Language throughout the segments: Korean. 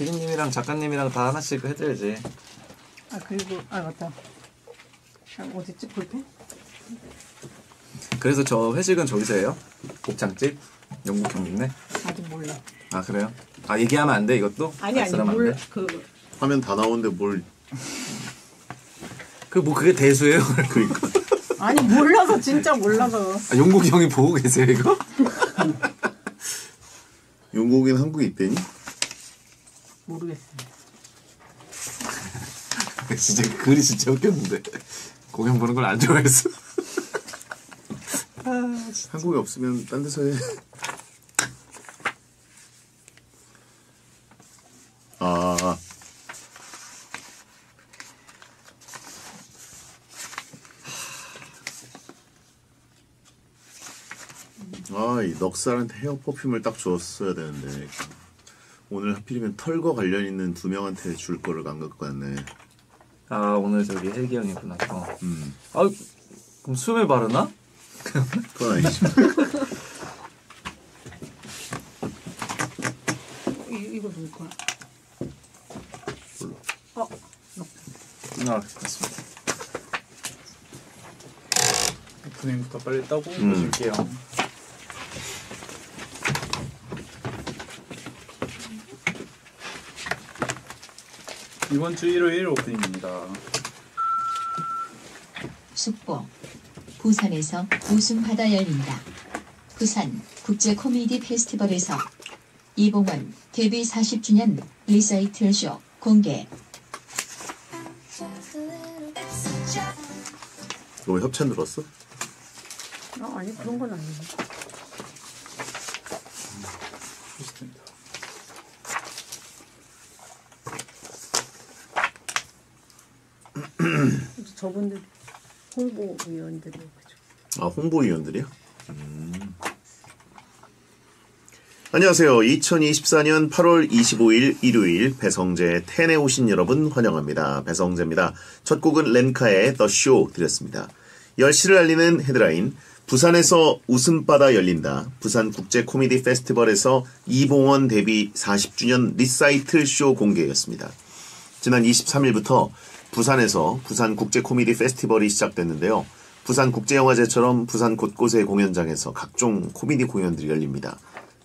피디님이랑 작가님이랑 다 하나씩 해드려야지. 아 그리고 아 맞다. 어디지 볼펜? 그래서 저 회식은 저기서 해요? 곱창집? 영국 형님네? 아직 몰라. 아 그래요? 아 얘기하면 안 돼 이것도? 아니 몰라. 그 화면 다 나오는데 뭘? 그 뭐 그게 대수예요? 그러니까. 아니 몰라서 진짜 몰라서. 아, 영국 형이 보고 계세요 이거? 영국인 한국에 있대니? 모르겠어요. 진짜 글이 진짜 웃겼는데 공연 보는 걸 안 좋아했어. 아, 한국에 없으면 딴 데서 해. 아. 아, 이 넉살한테 헤어 퍼퓸을 딱 줬어야 되는데 오늘 하필이면 털과 관련 있는 두 명한테 줄 거를 안 갖고 왔네. 아 오늘 저기 헬기 형이구나. 어. 아 그럼 수염에 바르나? 그건 아니죠. 이거 누구 거야? 몰라. 어. 아 됐습니다. 오프닝부터 빨리 따고 보실게요. 이번 주 일요일 오프닝입니다. 숙보. 부산에서 웃음바다 열린다. 부산 국제코미디페스티벌에서 이봉원 데뷔 40주년 리사이틀쇼 공개. 너 왜 협찬 들었어? 어, 아니 그런 건 아니고. 좋습니다. 저분들 홍보위원들이어가지고. 아 홍보위원들이요? 안녕하세요. 2024년 8월 25일 일요일 배성재 텐에 오신 여러분 환영합니다. 배성재입니다. 첫 곡은 렌카의 The Show 드렸습니다. 10시를 알리는 헤드라인. 부산에서 웃음바다 열린다. 부산국제코미디페스티벌에서 이봉원 데뷔 40주년 리사이틀 쇼 공개였습니다. 지난 23일부터 부산에서 부산국제코미디페스티벌이 시작됐는데요. 부산국제영화제처럼 부산 곳곳의 공연장에서 각종 코미디 공연들이 열립니다.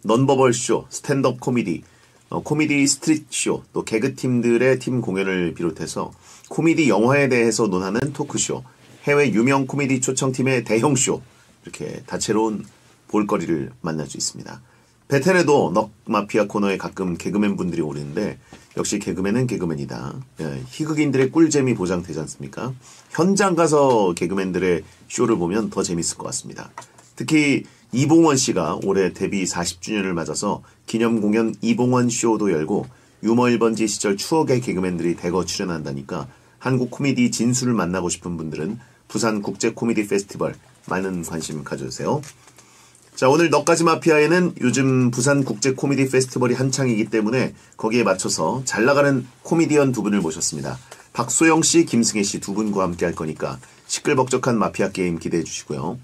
넌버벌쇼, 스탠드업 코미디, 코미디 스트릿쇼, 또 개그팀들의 팀 공연을 비롯해서 코미디 영화에 대해서 논하는 토크쇼, 해외 유명 코미디 초청팀의 대형쇼, 이렇게 다채로운 볼거리를 만날 수 있습니다. 베텐에도 넉마피아 코너에 가끔 개그맨분들이 오르는데 역시 개그맨은 개그맨이다. 예, 희극인들의 꿀잼이 보장되지 않습니까? 현장 가서 개그맨들의 쇼를 보면 더 재밌을 것 같습니다. 특히 이봉원 씨가 올해 데뷔 40주년을 맞아서 기념공연 이봉원 쇼도 열고 유머 1번지 시절 추억의 개그맨들이 대거 출연한다니까 한국 코미디 진수를 만나고 싶은 분들은 부산국제코미디페스티벌 많은 관심 가져주세요. 자, 오늘 넉가지 마피아에는 요즘 부산 국제 코미디 페스티벌이 한창이기 때문에 거기에 맞춰서 잘 나가는 코미디언 두 분을 모셨습니다. 박소영 씨, 김승혜 씨 두 분과 함께 할 거니까 시끌벅적한 마피아 게임 기대해 주시고요.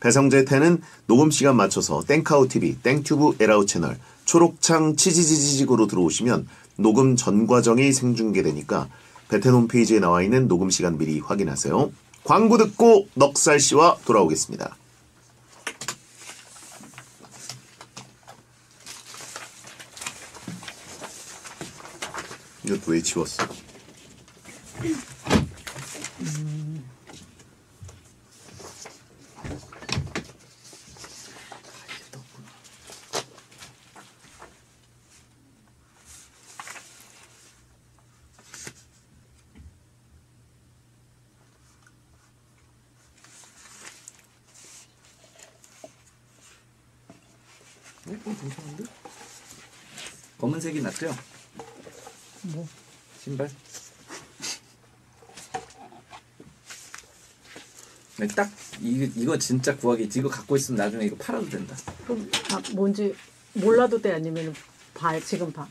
배성재 텐은 녹음 시간 맞춰서 땡카우 TV, 땡튜브 에라우 채널, 초록창 치지지지직으로 들어오시면 녹음 전 과정이 생중계되니까 베텐 홈페이지에 나와 있는 녹음 시간 미리 확인하세요. 광고 듣고 넉살 씨와 돌아오겠습니다. 이것도 왜 지웠어? 괜찮은데? 검은색이 낫죠? 뭐? 신발? 딱 이거 진짜 구하기. 이거 갖고 있으면 나중에 이거 팔아도 된다. 그럼 아, 뭔지 몰라도 돼? 아니면 지금 봐?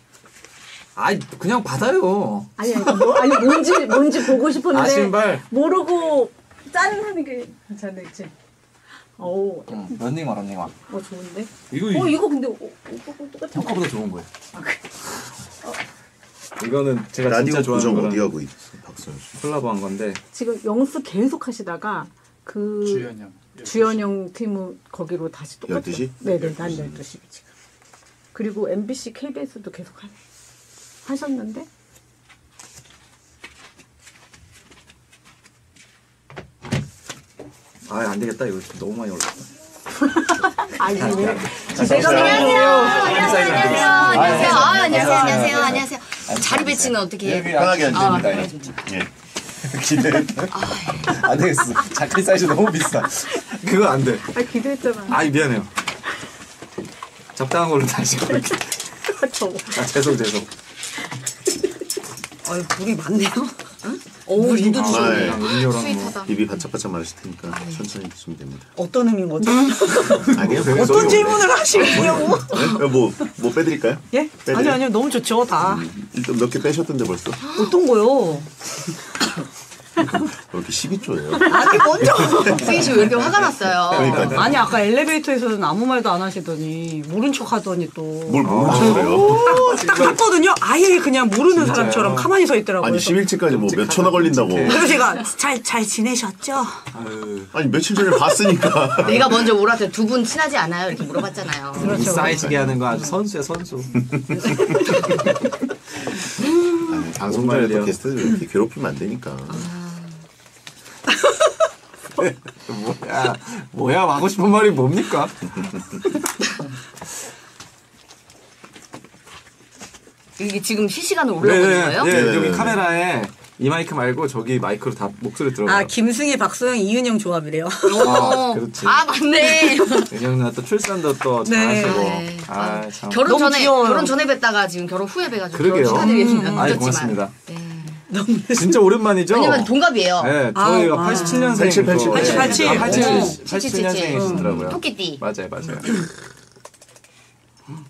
아니 그냥 받아요. 아니 뭔지 보고 싶었는데. 아, 신발? 모르고 짜증나는 게 괜찮을지. 오, 런닝화. 어 좋은데? 이거 근데 오빠 똑같은 거. 평가보다 좋은 거야. 아, 그래. 이거는 제가 진짜 좋아하는 거라. 라디오 고정 어디하고 콜라보한 건데. 지금 영스 계속 하시다가 그 주현영. 주현영 팀은 거기로 다시 똑같아요. 12시? 네네, 난 12시 지금. 그리고 MBC, KBS도 계속 하셨는데 아, 안 되겠다. 이거 너무 많이 올랐다. 아니, 제가 안녕하세요. 자리 배치는 어떻게 해요? 편하게 앉습니다. 예. 기대했다. 안 되겠어. 자켓 사이즈 너무 비싸. 그거 안 돼. 아, 기대했잖아. 아이, 미안해요. 적당한 걸로 다시 이렇게. 아, 죄송. 아유, 물이 많네요. 응? 오, 물도 주시네. 스윗하다. 입이 바짝바짝 마르실 테니까 천천히 드시면 됩니다. 어떤 의미인 거죠? 아니요. 어떤 질문을 하시려고? 네? 뭐 빼드릴까요? 예? 아니요. 너무 좋죠, 다. 일단 몇 개 빼셨던데 벌써. 어떤 거요? 왜 이렇게 12조예요? 아니, 먼저. 승희 씨 왜 이렇게 화가 났어요? 그러니까요. 아니, 아까 엘리베이터에서는 아무 말도 안 하시더니 모른 척 하더니 또. 뭘 모른 척해요? 딱 봤거든요? 아예 그냥 모르는 진짜요? 사람처럼 가만히 서 있더라고요. 아니, 10일째까지 뭐 몇 초나 걸린다고. 그래서 제가 잘 지내셨죠? 아니, 며칠 전에 봤으니까. 내가 먼저 물어봤어요. 두 분 친하지 않아요? 이렇게 물어봤잖아요. 그렇죠. 싸이지게 하는 거 아주 선수야, 선수. 방송만에 또 게스트들 이렇게 괴롭히면 안 되니까. 뭐야, 하고 싶은 말이 뭡니까? 이게 지금 실시간으로 올라오는 거예요? 네, 여기 카메라에 이 마이크 말고 저기 마이크로 다 목소리 들어요. 아, 김승혜, 박소영, 이은영 조합이래요. 아, 그렇지. 아, 맞네. 이은영 누나 또 출산도 또 잘하시고. 네. 아, 참. 결혼 전에 뵀다가 지금 결혼 후에 뵈가지고. 그러게요. 축하드리겠습니다. 아, 고맙습니다. 네. 진짜 오랜만이죠? 왜냐면 동갑이에요. 네, 저희가 87년생. 87년생이시더라고요. 토끼띠. 맞아요.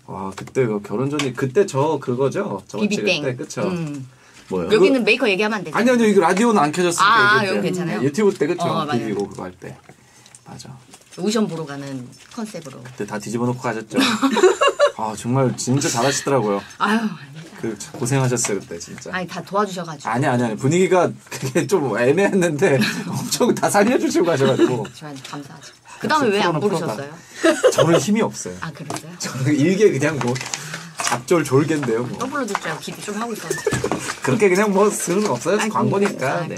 와, 그때 결혼 전이, 그때 저 그거죠? 비비땡. 그때, 그쵸? 뭐요? 여기는 메이커 얘기하면 안 되죠? 아니요, 이거 라디오는 안 켜졌으니까. 아, 여기 괜찮아요? 유튜브 때, 그쵸? 비비고 그거 할 때. 맞아. 오션 보러 가는 컨셉으로. 그때 다 뒤집어 놓고 가셨죠? 아, 정말 진짜 잘하시더라고요. 아유. 그 고생하셨어요 그때 진짜. 아니 다 도와주셔가지고. 아니 분위기가 그게 좀 애매했는데 엄청 다 살려주시고 가셔가지고. 저한테 감사하죠. 그 다음에 왜 안 부르셨어요? 저는 힘이 없어요. 아 그랬어요? 저는 일개 그냥 뭐 잡졸졸개인데요 뭐. 더블로 듣자 기대 좀 하고 있었는데. 그렇게 그냥 뭐 쓰는 거 없어요. 아니, 광고니까. 네.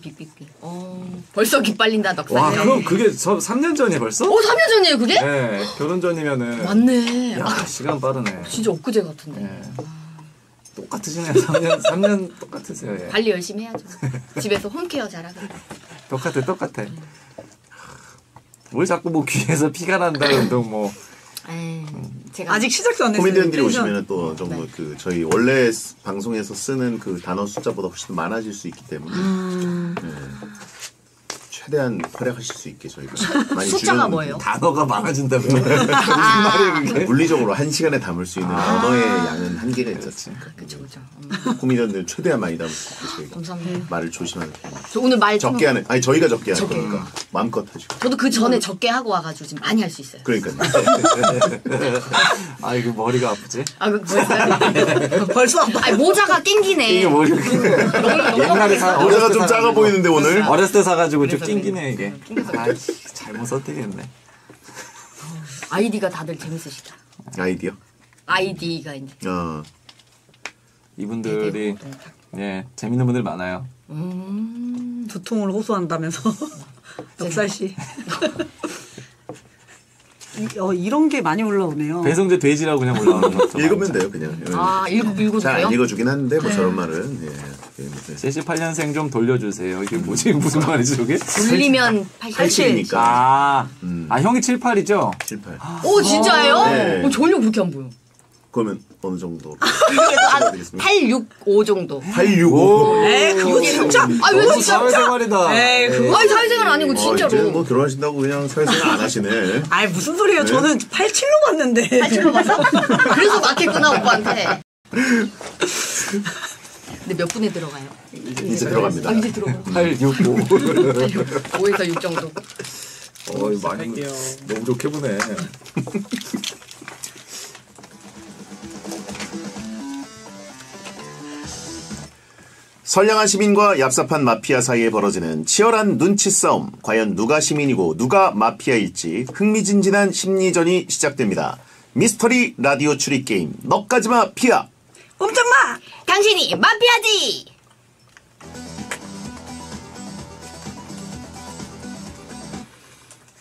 빅빅빅. 벌써 기빨린다 넉살. 와 그럼 그게 저 3년 전이 벌써? 3년 전이에요 그게? 네 결혼 전이면은. 맞네. 야 시간 빠르네. 진짜 엊그제 같은데. 네. 똑같으시네요 3년 똑같으세요. 예. 관리 열심히 해야죠. 집에서 홈케어 잘하고. 똑같아. 뭘 자꾸 뭐 귀에서 피가 난다 운동 뭐. 제가 아직 시작도 안 했어요. 코미디언들이 오시면 또 정말 네. 그 저희 원래 방송에서 쓰는 그 단어 숫자보다 훨씬 많아질 수 있기 때문에 네. 최대한 활약하실 수 있게 저희가 많이 숫자가 뭐예요? 단어가 많아진다면 무슨 말이에요 그게? 물리적으로 한 시간에 담을 수 있는 언어의 양은 한계가 있었지. 그렇죠. 코미디언들 최대한 많이 담을 수 있게 저희가 감사합니다. 말을 조심하는 편이에요. 저 오늘 말 적게 하는 아니 저희가 적게 하는 거니까 마음껏 하죠. 저도 그 전에 적게 하고 와가지고 지금 많이 할 수 있어요. 그러니까요. 아 이거 머리가 아프지? 아 그거 벌써 아파. 모자가 낑기네. 이게 머리가 낑기네. 옛날에 모자가 좀 작아 보이는데 오늘 어렸을 때 사가지고 좀 낑기네 이게. 아 잘못 선택했네. 아이디가 다들 재밌으시다. 아이디요? 아이디가 있네. 이분들이 예 재밌는 분들 많아요. 두통을 호소한다면서 넉살 씨. 이런 게 많이 올라오네요. 배성재 돼지라고 그냥 올라오는 거. 읽으면 돼요 그냥. 아 읽어도 돼요? 잘 안 읽어주긴 하는데 뭐 저런 말은. 예. 78년생 좀 돌려주세요. 이게 뭐지? 무슨 말이지 저게? 돌리면 87이니까. 아 형이 78이죠? 78. 오 진짜예요? 네. 전혀 그렇게 안 보여. 그러면 어느 정도? 865 정도. 865. 에이 그거 진짜. 아 왜 진짜? 사회생활이다. 에이 그거 아니 사회생활 아니고 진짜로. 이제 뭐 결혼하신다고 그냥 사회생활 안 하시네. 아이 무슨 소리예요? 네. 저는 87로 봤는데. 87로 봤어? 그래서 맞겠구나 오빠한테. 근데 몇 분에 들어가요? 이제 들어갑니다. 이제 들어가요. 865. 5에서 6 정도. 많이 너무 좋게 보네. 선량한 시민과 얍삽한 마피아 사이에 벌어지는 치열한 눈치 싸움. 과연 누가 시민이고 누가 마피아일지 흥미진진한 심리전이 시작됩니다. 미스터리 라디오 추리 게임 너까지마 피아. 엄청마! 당신이 마피아지!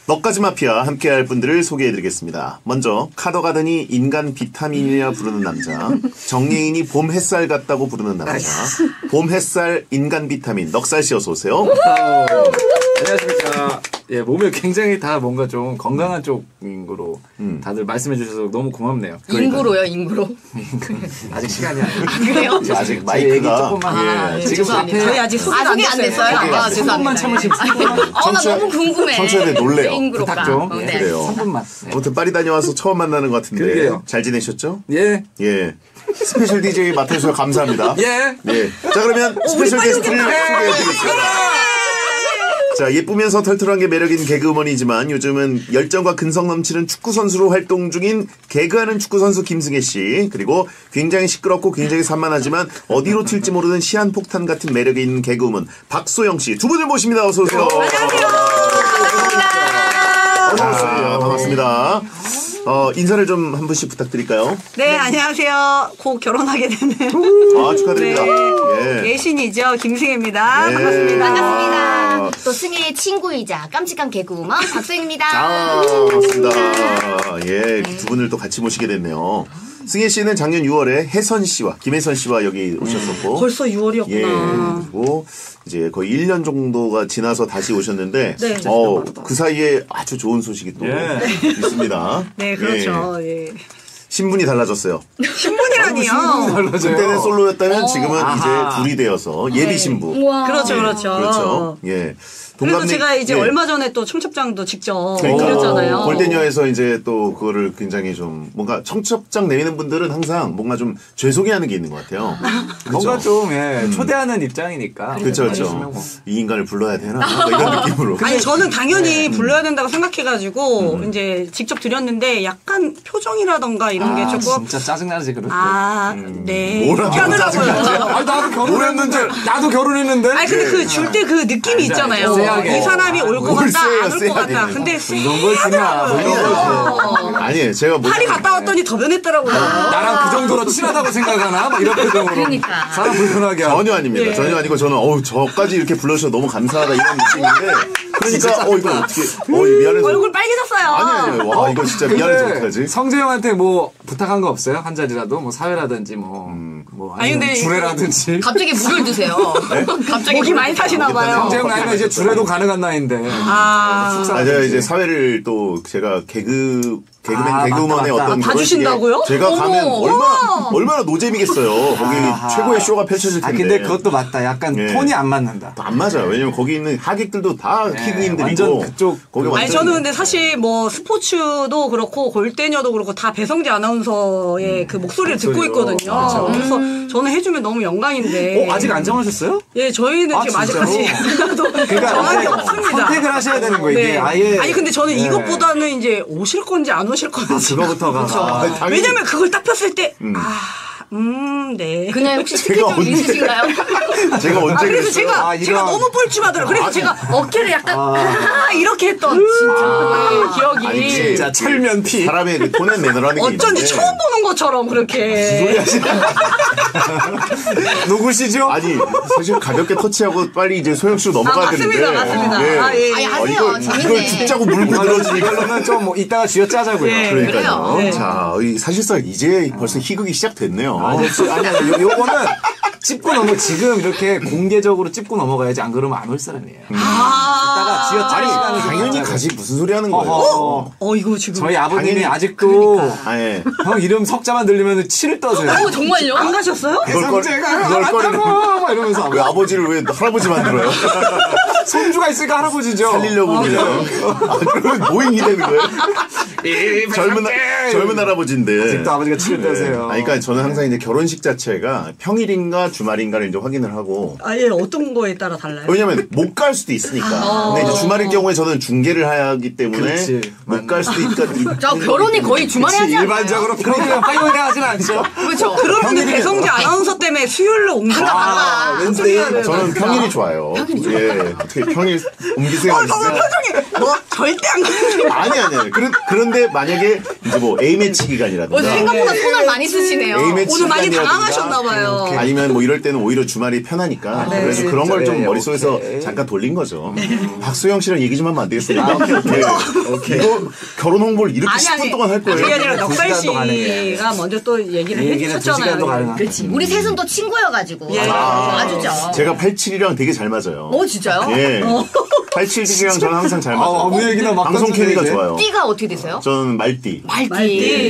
너까지 마피아 함께할 분들을 소개해드리겠습니다. 먼저 카더가든이 인간 비타민이라 부르는 남자, 정예인이 봄 햇살 같다고 부르는 남자, 봄 햇살 인간 비타민 넉살 씨 어서 오세요. 안녕하십니까. 예, 몸이 굉장히 다 뭔가 좀 건강한 쪽으로 다들 말씀해주셔서 너무 고맙네요. 인구로요, 인구로. 아직 시간이 안 돼요. 아, 그래요? 아직 마이크가. 얘기 조금만. 아, 예. 네, 지금 앞에 저희 아직 소개가 안 됐어요. 아, 죄송합니다. 3분만 참으시면. 나 너무 궁금해. 청취자들 놀래요. 인구로. 부탁 좀. 네. 네. 그래요. 3분만. 네. 아무튼 파리 다녀와서 처음 만나는 것 같은데. 그래요. 잘 지내셨죠? 예. 예. 스페셜 DJ 맡아주셔서 감사합니다. 예. 예. 자, 그러면 스페셜 게스트를 소개해드리겠습니다. 자, 예쁘면서 털털한 게 매력인 개그우먼이지만 요즘은 열정과 근성 넘치는 축구선수로 활동 중인 개그하는 축구선수 김승혜 씨, 그리고 굉장히 시끄럽고 굉장히 산만하지만 어디로 튈지 모르는 시한폭탄 같은 매력이 있는 개그우먼 박소영 씨 두 분을 모십니다. 어서 오세요. 안녕하세요. 반갑습니다. 반갑습니다. 인사를 좀 한 분씩 부탁드릴까요? 네, 안녕하세요. 곧 결혼하게 됐네요. 아, 축하드립니다. 네. 예. 예신이죠. 김승혜입니다. 네. 반갑습니다. 반갑습니다. 또 승혜의 친구이자 깜찍한 개그우먼 박소영입니다. 아, 반갑습니다. 예, 두 분을 또 같이 모시게 됐네요. 승혜 씨는 작년 6월에 혜선 씨와 김혜선 씨와 여기 오셨었고. 벌써 6월이었구나. 예, 그리고 이제 거의 1년 정도가 지나서 다시 오셨는데, 네. 그 사이에 아주 좋은 소식이 또 예. 있습니다. 네, 그렇죠. 예. 예. 신분이 달라졌어요. 신분이라니요? 그때는 솔로였다면 지금은 아하. 이제 둘이 되어서 예비 신부. 네. 그렇죠, 그렇죠. 예. 그렇죠. 예. 그래서 제가 이제 예. 얼마 전에 또 청첩장도 직접 드렸잖아요. 골대녀에서 이제 또 그거를 굉장히 좀 뭔가 청첩장 내미는 분들은 항상 뭔가 좀 죄송해하는 게 있는 것 같아요. 뭔가 좀 예, 초대하는 입장이니까. 그렇죠, 그렇죠. 뭐. 이 인간을 불러야 되나 이런 느낌으로. 아니 저는 당연히 네. 불러야 된다고 생각해가지고 이제 직접 드렸는데 약간 표정이라던가 이런 게 조금 진짜 짜증나지 그렇게. 아, 네. 뭐라고 짜증나지? 나도 결혼했는데 나도 결혼했는데. 아니 근데 그 줄 때 그 느낌이 있잖아요. 이 사람이 올 것 같다, 안 올 것 같다. 근데 쎄하더라고요. 아니에요. 제가 파리 갔다 왔더니 더 변했더라고요. 나랑 그 정도로 친하다고 생각하나? 막 이런 표정으로. 그러니까. 사람 불편하게. 전혀 아닙니다. 예. 전혀 아니고 저는 저까지 이렇게 불러주셔서 너무 감사하다 이런 느낌인데. 그러니까 이거 어떻게 미안해서 얼굴 빨개졌어요. 아니 와 이거 진짜 미안해서 어떡하지? 성재 형한테 뭐 부탁한 거 없어요? 한 자리라도 뭐 사회라든지 뭐 아니 근데 주례라든지 갑자기 물을 드세요. 네? 갑자기 목이 많이 타시나 봐요. 성재 형 나이가 이제 주례도 가능한 나이인데. 제가 이제 사회를 또 제가 개그맨 개그우먼의 맞다. 어떤 봐주신다고요? 제가 가면 얼마나 노잼이겠어요. 거기 최고의 쇼가 펼쳐질 텐데. 근데 그것도 맞다. 약간 톤이 안 맞는다. 안 맞아요. 왜냐면 거기 있는 하객들도 다 키드님들이고 완전 그쪽. 거기 완전. 아니 저는 근데 사실 뭐 스포츠도 그렇고 골대녀도 그렇고 다 배성재 아나운서의 그 목소리를 듣고 있거든요. 그렇죠. 그래서 저는 해주면 너무 영광인데. 아직 안 정하셨어요? 예, 저희는 지금 아직까지 정하기 없습니다. 선택을 하셔야 되는 거예요. 이게 아예. 아니 근데 저는 이것보다는 이제 오실 건지 안 오실 건지. 그거부터가. 왜냐면 그걸 딱 폈을 때, 네. 그냥 혹시 스케줄 있으신가요? 제가 언제 그래서 제가 너무 뻘쭘하더라고요. 그래서 제가 어깨를 약간, 이렇게 했던 진짜 기억이. 아니, 진짜 철면피. 사람의 그 톤의 매너라는 게 어쩐지 처음 보는 것처럼 그렇게. 무슨 소리 하시나요? 누구시죠? 아니, 사실 가볍게 터치하고 빨리 이제 소영씨로 넘어가야 되는데. 맞습니다. 네. 아니, 하세요. 이걸 죽자고 물고 들어지니까. 이걸로는 좀 이따가 쥐어짜자고요. 그러니까요. 네. 자, 사실상 이제 벌써 희극이 시작됐네요. 아니, 요거는 찝고 넘어 지금 이렇게 공개적으로 찝고 넘어가야지 안 그러면 안 올 사람이에요. 이따가 쥐어짜리 시간을 당연히 가지 무슨 소리 하는 거예요? 이거 지금 저희 아버님이 당연히, 아직도 그러니까. 형 이름 석자만 들리면 치를 떠세요. 정말요? 안 가셨어요? 배성재가 왔다고 이러면서 왜 아버지를 왜 할아버지 만들어요? 손주가 있으니까 할아버지죠. 살리려고 그냥. 그러면 모임이 되는 거예요? 젊은 할아버지인데. 아직도 아버지가 치를 떼세요. 네. 그러니까 저는 항상 이제 결혼식 자체가 평일인가 주말인가를 이제 확인을 하고. 아예 어떤 거에 따라 달라요? 왜냐면 못 갈 수도 있으니까. 아, 근데 이제 주말일 경우에 저는 중계를 하기 때문에 못 갈 수도 있다. 저 결혼이 거의 주말에 하지 않아요? 일반적으로 평일에 파이널에 하진 않죠. 그렇죠. 그러면 배성재 아나운서 때문에 수요일로 옮긴다. 아, 왠지 저는 평일이 좋아요. 예, 어떻게 평일 옮기세요? 너무 표정이 뭐 절대 안 가요. 아니. 그런데 만약에 이제 뭐 A 매치 기간이라든가. 생각보다 손을 많이 쓰시네요. 오늘 많이 당황하셨나봐요. 아니면 뭐 이럴 때는 오히려 주말이 편하니까. 아, 네. 그래서 네. 그런 걸 좀 머릿속에서 오케이. 잠깐 돌린 거죠. 네. 박소영 씨랑 얘기 좀 하면 안 되겠습니까? 아, 오케이. 이거 결혼 홍보를 이렇게 10분 동안 할 거예요. 그게 아니라 넉살 씨가 먼저 또 얘기를 해주셨잖아요. 그렇지. 우리 셋은 또 친구여가지고. 예. 아주죠. 제가 87이랑 되게 잘 맞아요. 오 진짜요? 예. 87이랑 저는 항상 잘 맞아요. 아무 얘기나 막 방송 캐리가 좋아요. 띠가 어떻게 되세요? 저는 말띠. 말띠.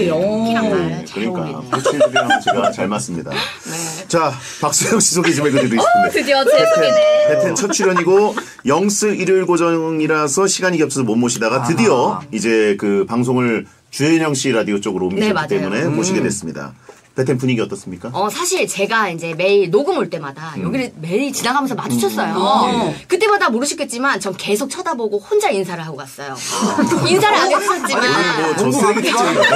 끼랑 말. 그러니까 87이랑 제가 잘 맞습니다. 네. 자, 박소영 씨 소개 좀 해드리고 싶은데. 드디어 제 소개네. 배텐 첫 출연이고 영스 일요일 고정이라서 시간이 겹쳐서 못 모시다가 드디어 이제 그 방송을 주현영 씨 라디오 쪽으로 옮기셨기 때문에 모시게 됐습니다. 배텐 분위기 어떻습니까? 사실 제가 이제 매일 녹음 올 때마다 여기를 매일 지나가면서 마주쳤어요. 그때마다 모르셨겠지만 전 계속 쳐다보고 혼자 인사를 하고 갔어요. 인사를 안 해주셨지만. 저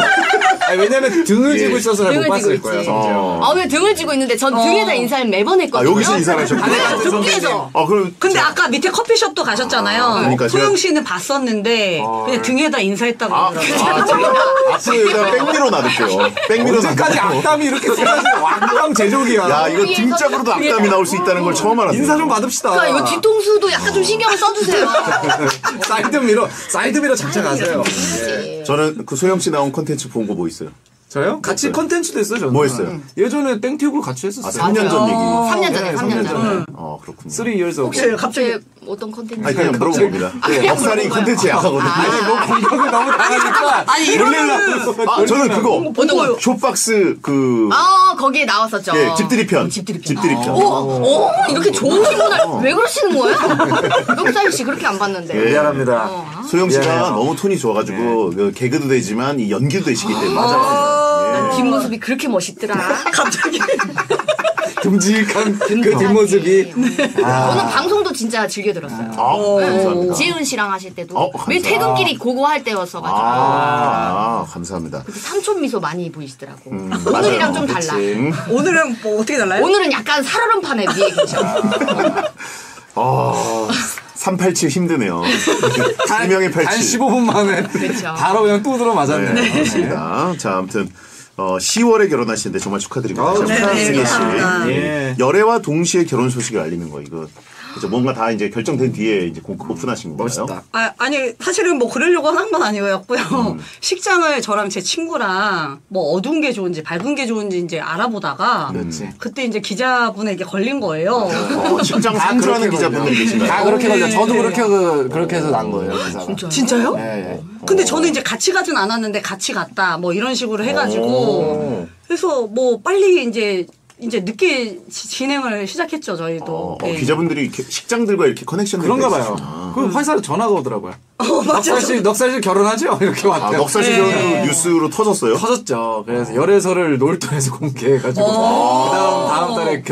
왜냐면 등을 지고 있어서 못 봤을 거예요. 왜 등을 지고 있는데 전 등에다 인사를 매번 했거든요. 여기서 인사를 하셨구나. 등에서. 근데 아까 밑에 커피숍도 가셨잖아요. 그러니까 소영 씨는 봤었는데 그냥 등에다 인사했다고. 앞으로 백미로 놔둘게요. 백미로 놔둘게요. 악담이 이렇게 생각하시면 왕당 제조기야. 야, 이거 등짝으로도 악담이 나올 수 있다는 걸 처음 알았어요. 인사 좀 받읍시다. 그러니까 이거 뒤통수도 약간 좀 신경을 써주세요. 사이드미러 장착하세요. 예. 저는 그 소영 씨 나온 컨텐츠 본 거 뭐 있어요? 저요? 같이 컨텐츠도 했어요, 저는. 뭐 했어요? 예전에 땡튜브를 같이 했었어요. 3년 전 얘기. 3년 전에. 그렇군요. 3 years ago. 혹시 갑자기 어떤 컨텐츠? 아니, 그냥 물어봅니다. 넉살이 컨텐츠에 약하거든요. 아니, 뭐 공격을 너무 당하니까. 아니, 이러면. 저는 그거. 쇼박스 그. 거기에 나왔었죠. 네, 집들이 편. 오, 이렇게 좋은 질문을 왜 그러시는 거예요? 넉살 씨 그렇게 안 봤는데. 미안합니다. 소영 씨가 너무 톤이 좋아가지고 개그도 되지만 이 연기도 되시기 때문에. 맞아요. 난 뒷모습이 그렇게 멋있더라. 갑자기. 듬직한 그 뒷모습이. 네. 저는 방송도 진짜 즐겨 들었어요. 감사합니다. 지은 씨랑 하실 때도 매일 퇴근길이 고고할 때였어가지고. 감사합니다. 삼촌 미소 많이 보이시더라고. 오늘이랑 좀 달라. 오늘은 뭐 어떻게 달라요? 오늘은 약간 살얼음판에 위에 계셔. 387 힘드네요. 2명의 87. 한 15분 만에. 그렇죠. 바로 그냥 뚜드러 맞았네요. 네. 맞습니다. 자, 아무튼 10월에 결혼하시는데 정말 축하드립니다. 승혜 씨. 네. 열애와 동시에 결혼 소식을 알리는 거 이거. 그렇죠. 뭔가 다 이제 결정된 뒤에 이제 오픈하신 거예요. 아니 사실은 뭐 그러려고 한 건 아니었고요. 식장을 저랑 제 친구랑 뭐 어두운 게 좋은지 밝은 게 좋은지 이제 알아보다가 그때 이제 기자분에게 걸린 거예요. 식장 상주하는 기자분들 계신가요? 다 그렇게 걸려. 저도 그렇게 해서 난 거예요. 진짜요? 네. 근데 저는 이제 같이 가진 않았는데 같이 갔다 뭐 이런 식으로 해가지고 그래서 뭐 빨리 이제 늦게 진행을 시작했죠, 저희도. 네. 기자분들이 식장들과 이렇게 커넥션을 그런가 봐요. 그럼 회사로 전화가 오더라고요. 넉살씨 결혼하죠? 이렇게 왔대요. 넉살씨 결혼도 뉴스로 터졌어요? 터졌죠. 그래서 열애설을 놀토에서 공개해가지고 다음 달에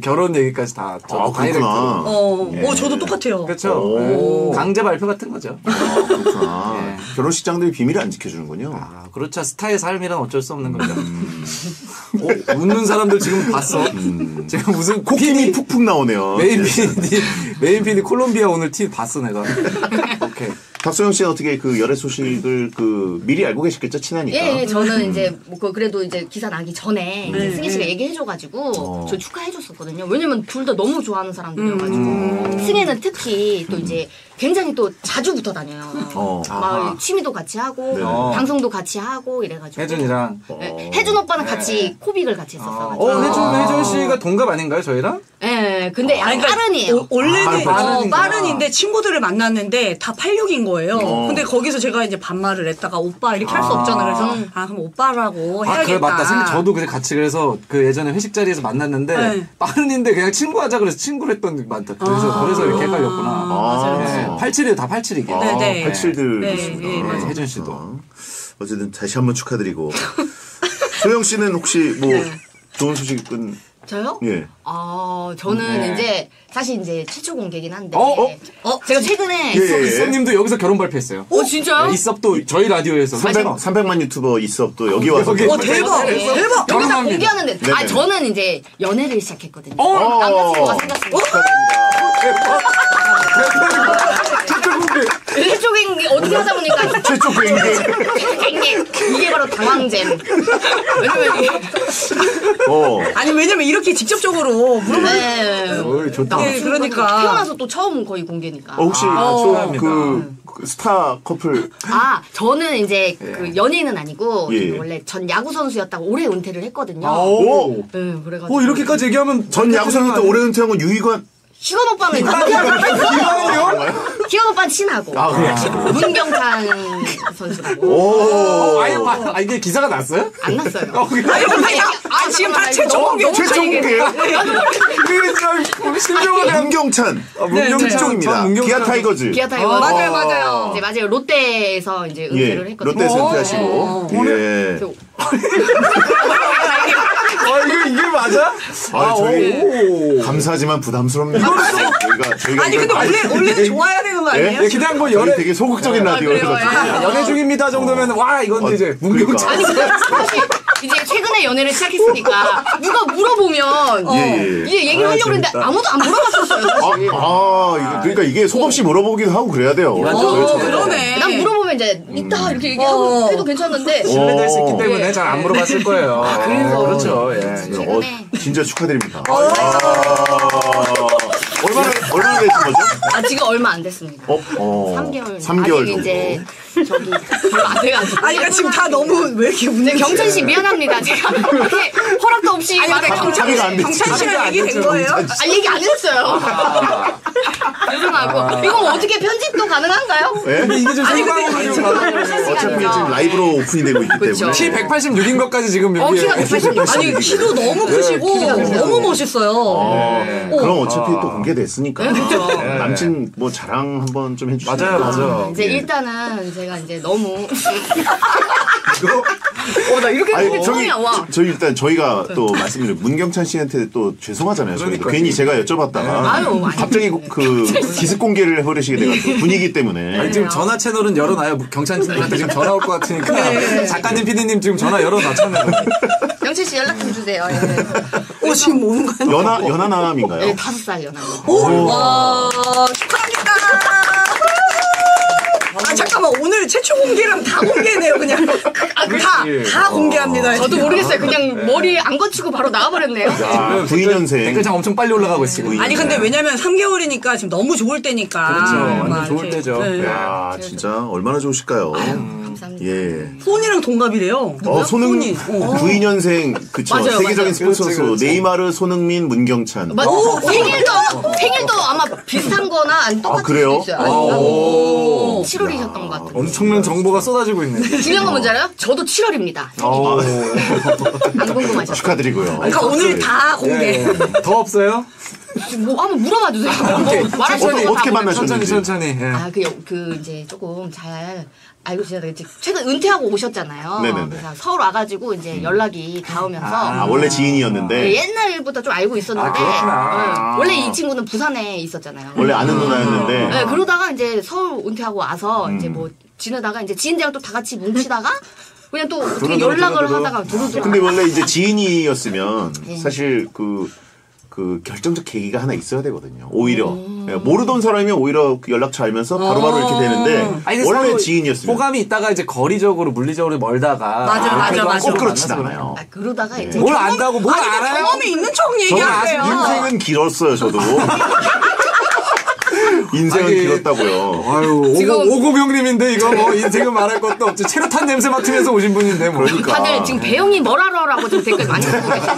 결혼 얘기까지 다 다이렉트로. 저도 똑같아요. 그렇죠. 강제 발표 같은 거죠. 그렇구나. 네. 결혼식장들이 비밀을 안 지켜주는군요. 그렇죠. 스타의 삶이란 어쩔 수 없는 겁니다. 웃는 사람들 지금 봤어. 제가 무슨 코끼리 푹푹 나오네요. 메인 PD 콜롬비아 오늘 티 봤어 내가. 오케이. 박소영 씨는 어떻게 그 열애 소식을 미리 알고 계셨겠죠? 친하니까. 예, 저는 이제 그래도 이제 기사 나기 전에 승희 씨가 얘기해줘가지고 저 축하해줬었거든요. 왜냐면 둘 다 너무 좋아하는 사람들이어가지고 승희는 특히 또 이제 굉장히 또 자주 붙어 다녀요. 막 취미도 같이 하고 방송도 같이 하고 이래가지고. 혜준이랑. 네, 혜준 오빠는 같이 코빅을 같이 했었어가지고. 혜준 씨가 동갑 아닌가요, 저희랑? 네, 근데 약간 빠른이에요. 원래는 빠른인데 친구들을 만났는데 다 86인 거예요. 근데 거기서 제가 이제 반말을 했다가 오빠 이렇게 할 수 없잖아요. 그래서 그럼 오빠라고 해야겠다. 그래 맞다. 저도 같이 그래서 그 예전에 회식 자리에서 만났는데 빠른인데 그냥 친구하자 그래서 친구를 했던 게 많다. 그래서 이렇게 헷갈렸구나. 맞아요. 87이에요. 다 87이게. 87들. 네, 맞아요. 혜준 씨도. 어쨌든 다시 한번 축하드리고. 소영 씨는 혹시 뭐 네. 좋은 소식은? 저요? 예. 아, 저는 네. 이제 사실 이제 최초 공개긴 한데. 제가 최근에 이섭님도 예. 여기서 결혼 발표했어요. 오, 진짜요? 네, 이섭도 저희 라디오에서 300만 유튜버 이섭도 여기 와서. 오, 대박. 대박. 여기서 공개하는데. 네네. 아, 저는 이제 연애를 시작했거든요. 남자친구가 생겼습니다. 최초 공개. 최초 공개 어떻게 하다 보니까. 최초 공개. 이게 바로 당황잼. 왜냐면. 아니 왜냐면 이렇게 직접적으로 물어보는. 좋다. 그러니까. 태어나서 또 처음 거의 공개니까. 혹시 그 스타 커플. 아, 저는 이제 그 연예인은 아니고 원래 전 야구 선수였다가 올해 은퇴를 했거든요. 오. 네, 그래가지고. 이렇게까지 얘기하면 전 야구 선수였다 올해 은퇴한 건 유희관. 희원 오빠는 희원 오빠는 친하고 문경찬 선수라고. 오, 아 이게 기사가 났어요? 안 났어요. 아 지금 다 최초 공개. 최초 공개. 신중하게 문경찬. 문경찬입니다. 기아타이거즈. 기아타이거즈. 맞아요, 맞아요. 이제 맞아요. 롯데에서 이제 은퇴를 했거든요. 롯데 은퇴하시고. 예. 이게 맞아? 오. 감사하지만 부담스럽네요. 저희가 아니 근데 원래 좋아야 되는 거 아니에요? 예? 그냥 뭐 연애 되게 소극적인 라디오여서 연애 중입니다 정도면 와 이건 이제 문경찬. 아니 근데 사실 이제 최근에 연애를 시작했으니까 누가 물어보면 이제 얘기를 하려고 했는데 아무도 안 물어봤었어요. 그러니까 이게 속없이 물어보기도 하고 그래야 돼요. 그러네. 난 물어보면 이제 이따 이렇게 얘기하고 해도 괜찮은데 신뢰될 수 있기 때문에 잘 안 물어봤을 거예요. 그렇죠. 진짜 축하드립니다. 얼마나 되신 거죠? 아, 지금 얼마 안 됐습니다. 3개월. 3개월 정도. 이제 저기 별로 안 돼가지고. 아니, 그러니까 지금 다 너무 왜 이렇게 웃는 경찬 씨 미안합니다. 제가 이렇게 허락도 없이 말을 경찬 씨가 얘기된 거예요? 아, 얘기 안 했어요. 죄송하고. 이거 어떻게 편집도 가능한가요? 네? 이게 좀 생방송으로. 어차피 지금 라이브로 오픈이 되고 있기 때문에. 키 186인 것까지 지금 여기. 키가 186. 아니, 키도 너무 크시고 너무 멋있어요. 그럼 어차피 또 공개됐으니까. 남친 뭐 자랑 한번 좀 해주시면. 맞아요, 맞아요. 이제 일단은 제가 이제 너무. 나 이렇게 아니, 저희 일단 저희가 또 말씀드린 문경찬 씨한테 또 죄송하잖아요. 그러니까. 괜히 제가 여쭤봤다가 갑자기 그 기습 공개를 흐르시게 돼가지고 분위기 때문에. 아니, 지금 전화 채널은 열어놔요. 경찬 씨한테 지금 전화 올 것 같으니까 네. 작가님, 피디님 지금 전화 열어놨잖아요. 영철 씨 연락 좀 주세요. 지금 오는 거 아니에요? 연하남인가요? 네, 5살 연하남. 와, 축하합니다. 아, 잠깐만, 오늘 최초 공개랑 다 공개네요, 그냥. 다 공개합니다. 저도 모르겠어요. 그냥 머리 안 거치고 바로 나와버렸네요. 92년생. 댓글창 엄청 빨리 올라가고 있어요. 아니, 근데 왜냐면 3개월이니까 지금 너무 좋을 때니까. 그렇죠. 완전 좋을 때죠. 이야, 진짜 얼마나 좋으실까요? 감사합니다. 예. 소은이랑 동갑이래요. 손흥민. 92년생, 그쵸. 맞아요, 세계적인 스포츠 선수. 네이마르, 손흥민, 문경찬. 생일도 아마 비슷한 거나 안 똑같은 거 있어요. 그래요? 7월이셨던 것 같아요. 엄청난 정보가 쏟아지고 있네요. 중요한 건 뭔지 알아요? 저도 7월입니다. 안 궁금하죠? 축하드리고요. 그러니까 오늘 다 공개. 더 없어요? 뭐 한번 물어봐 주세요. 말할 수 있는 거 어떻게 만나셨는지. 천천히. 그 이제 조금 잘 알고 지내다가 최근 은퇴하고 오셨잖아요. 그래서 서울 와가지고 이제 연락이 닿으면서. 원래 지인이었는데. 네, 옛날부터 좀 알고 있었는데. 원래 이 친구는 부산에 있었잖아요. 원래 아는 누나였는데. 네, 그러다가 이제 서울 은퇴하고 와서 이제 뭐 지내다가 이제 지인들이랑 또 다 같이 뭉치다가. 그냥 또 어떻게 연락을 하다가 두루두루. 근데 원래 이제 지인이었으면 사실 그 결정적 계기가 하나 있어야 되거든요. 오히려 모르던 사람이면 오히려 연락처 알면서 바로바로 이렇게 되는데 원래 지인이었으면 호감이 있다가 이제 거리적으로 물리적으로 멀다가 맞아 꼭 그렇진 않아요. 그러다가 이제 뭘 안다고 뭘 알아요? 경험이 있는 척 얘기하세요. 인생은 길었어요 저도. 인생은 길었다고요. 지금 오공 형님인데 이거 뭐 인생은 말할 것도 없지. 체류탄 냄새 맡으면서 오신 분인데 그러니까. 다들 지금 배영이 뭘 하러라고 지금 댓글 많이 쓰고 계시는데.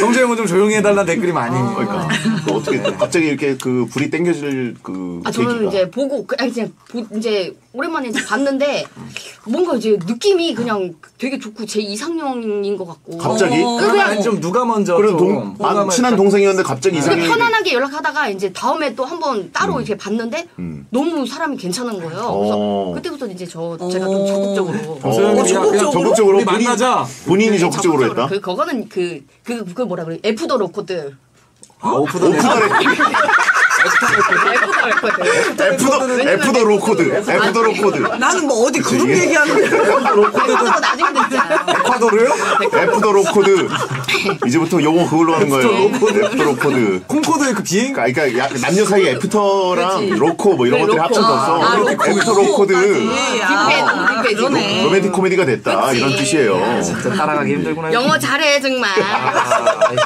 성재형은 좀 조용히 해달라는 댓글이 많이. 그러니까 어떻게 갑자기 이렇게 그 불이 땡겨질 그. 저는 이제 보고 이제 오랜만에 이제 봤는데 뭔가 이제 느낌이 그냥 되게 좋고 제 이상형인 것 같고. 갑자기? 그냥 좀 누가 먼저. 그런 친한 동생이었는데 갑자기 이상형. 편안하게 연락하다가 이제 다음에 또. 한번 따로 이렇게 봤는데 너무 사람이 괜찮은 거예요. 그래서 그때부터 이제 제가 좀 적극적으로. 적극적으로? 우리 만나자. 본인이 적극적으로 했다? 그거는 그 뭐라 그래? F도 로코들. 오프더레. 에프더로코드. 나는 뭐 어디 그룹 얘기하는 에프더로코드도 나중에 됐잖아. 에콰도르요? 에프더로코드. 이제부터 영어 그걸로 하는 거예요. 에프더로코드. 콩코드의 그 비행? 그러니까 남녀 사이 애프터랑 로코 뭐 이런 것들이 합쳐져서 에프더로코드. 로맨틱 코미디가 됐다 이런 뜻이에요. 진짜 따라가기 힘들구나. 영어 잘해 정말.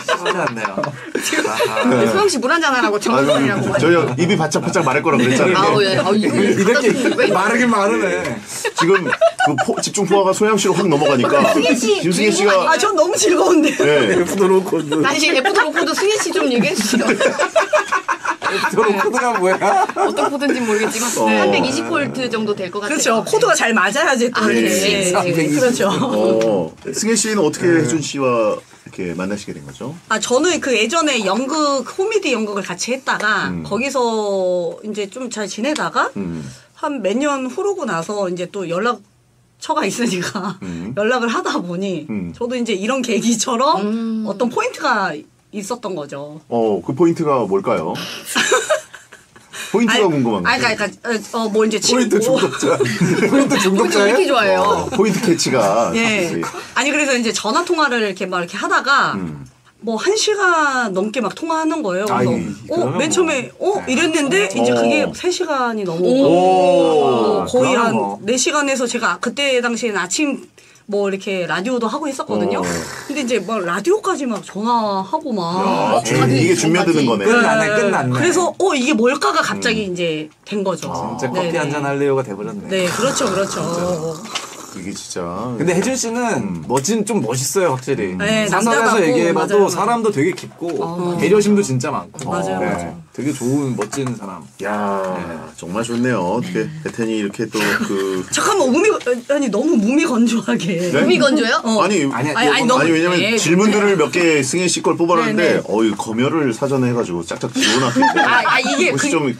시원하네요. 소영 씨 물 한잔 하라고 정수영이라고. 저요 입이 바짝바짝 마를 거라고 그랬잖아요. 이렇게 마르긴 마르네. 지금 그 집중 포화가 소영 씨로 확 넘어가니까. 승혜 씨가 전 너무 즐거운데. 네. F도로코드. 다시 F도로코드 승혜 씨 좀 얘기해 주시죠. F도로코드가 뭐야? 어떤 코드인지 모르겠지만 320V 정도 될 것 같아요. 그렇죠. 코드가 잘 맞아야지 또. 그렇죠. 승혜 씨는 어떻게 혜준 씨와 이렇게 만나시게 된 거죠? 아 저는 그 예전에 연극 코미디 연극을 같이 했다가 거기서 이제 좀 잘 지내다가 한 몇 년 후로고 나서 이제 또 연락처가 있으니까 연락을 하다 보니 저도 이제 이런 계기처럼 어떤 포인트가 있었던 거죠. 그 포인트가 뭘까요? 포인트가 궁금한 거예요. 뭐 이제 포인트 중독자. 포인트 중독자 이렇게 좋아해요. 포인트 캐치가. 예. 아니 그래서 이제 전화 통화를 이렇게 막 이렇게 하다가 뭐 1시간 넘게 막 통화하는 거예요. 그래서 맨 처음에 이랬는데 이제 그게 3시간이 넘어가고 거의 한 4시간에서 제가 그때 당시에는 아침 뭐 이렇게 라디오도 하고 했었거든요. 근데 이제 막 라디오까지 막 전화하고 막 이게 준비되는 거네. 끝났네. 그래서 이게 뭘까가 갑자기 이제 된 거죠. 진짜 커피 한잔 할래요가 돼버렸네. 네, 그렇죠. 이게 진짜. 근데 혜준 씨는 멋진 좀 멋있어요 확실히. 상상해서 얘기해봐도 맞아요. 사람도 되게 깊고 배려심도 진짜 많고. 맞아요. 네. 되게 좋은 멋진 사람. 야 정말 좋네요. 어떻게 베텐이 이렇게 또 그. 잠깐만 너무 무미건조하게. 네? 무미건조해요? 아니 왜냐면 질문들을 몇 개 승혜 씨 걸 뽑아놨는데 이 검열을 사전에 해가지고 짝짝 지워놨기 때문에. 이게 혹시 좀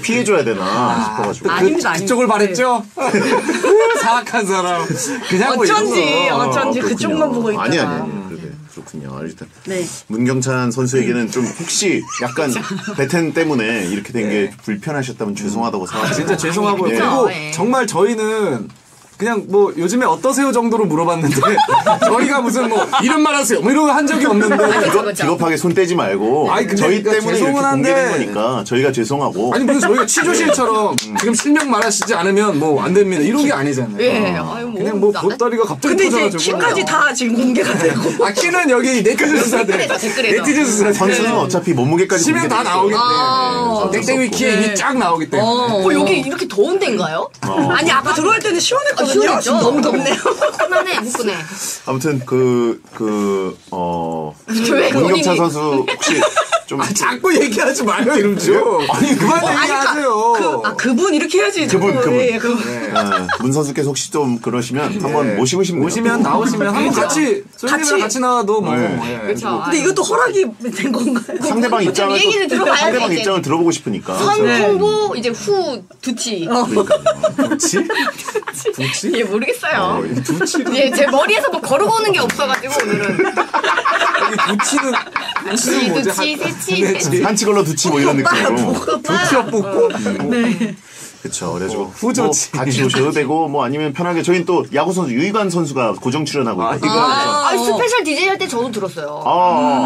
피해줘야 되나 싶어가지고. 아닙니다. 그쪽을 바랬죠? 사악한 사람. 그냥 어쩐지 그쪽만 보고 있다. 아니. 그렇군요. 일단 문경찬 선수에게는 좀 혹시 약간 베텐 때문에 이렇게 된 게 불편하셨다면 죄송하다고 생각합니다. 진짜 죄송하고요. 그리고 정말 저희는 그냥 뭐 요즘에 어떠세요 정도로 물어봤는데 저희가 무슨 뭐 이런 말 하세요 뭐 이런 거 한 적이 없는데 기겁하게 손 떼지 말고 저희 때문에 이렇게 공개된 거니까 저희가 죄송하고 아니 무슨 저희가 취조실처럼 지금 실명 말하시지 않으면 뭐 안 됩니다 이런 게 아니잖아요. 그냥 뭐 보따리가 갑자기 터져가지고 근데 이제 키까지 다 지금 공개가 되고 키는 여기 네티즌 수사대 선수는 어차피 몸무게까지 치면 다 나오겠네. 땡땡위키에 이미 쫙 나오기 때문에 여기 이렇게 더운 데인가요? 아니 아까 들어갈 때는 시원했거든요. 시원했죠? 너무 덥네요. 편안해, 묶으네. 아무튼 문경찬 선수 혹시 좀 자꾸 얘기하지 마요 이름 좀. 아니 그만 얘기하세요. 그분 이렇게 해야지. 그분. 문 선수께서 혹시 좀 그러시면 한번 모시고 싶네요. 모시면 나오시면 한번 같이 나와도 뭐. 그렇죠. 근데 이것도 허락이 된 건가요? 상대방 입장을 들어보고 싶으니까. 선홍보 이제 후 두치. 두치? 예 모르겠어요. 예 제 머리에서 뭐 걸어고 오는 게 없어가지고 오늘은. 두치 한치걸러 두치 뭐 이런 느낌으로. 두치어 뽑고. 네. 그렇죠. 그래가지고 후조치 같이 오셔도 되고 뭐 아니면 편하게 저희는 또 야구 선수 유희관 선수가 고정 출연하고 있거든요. 스페셜 DJ 할 때 저도 들었어요.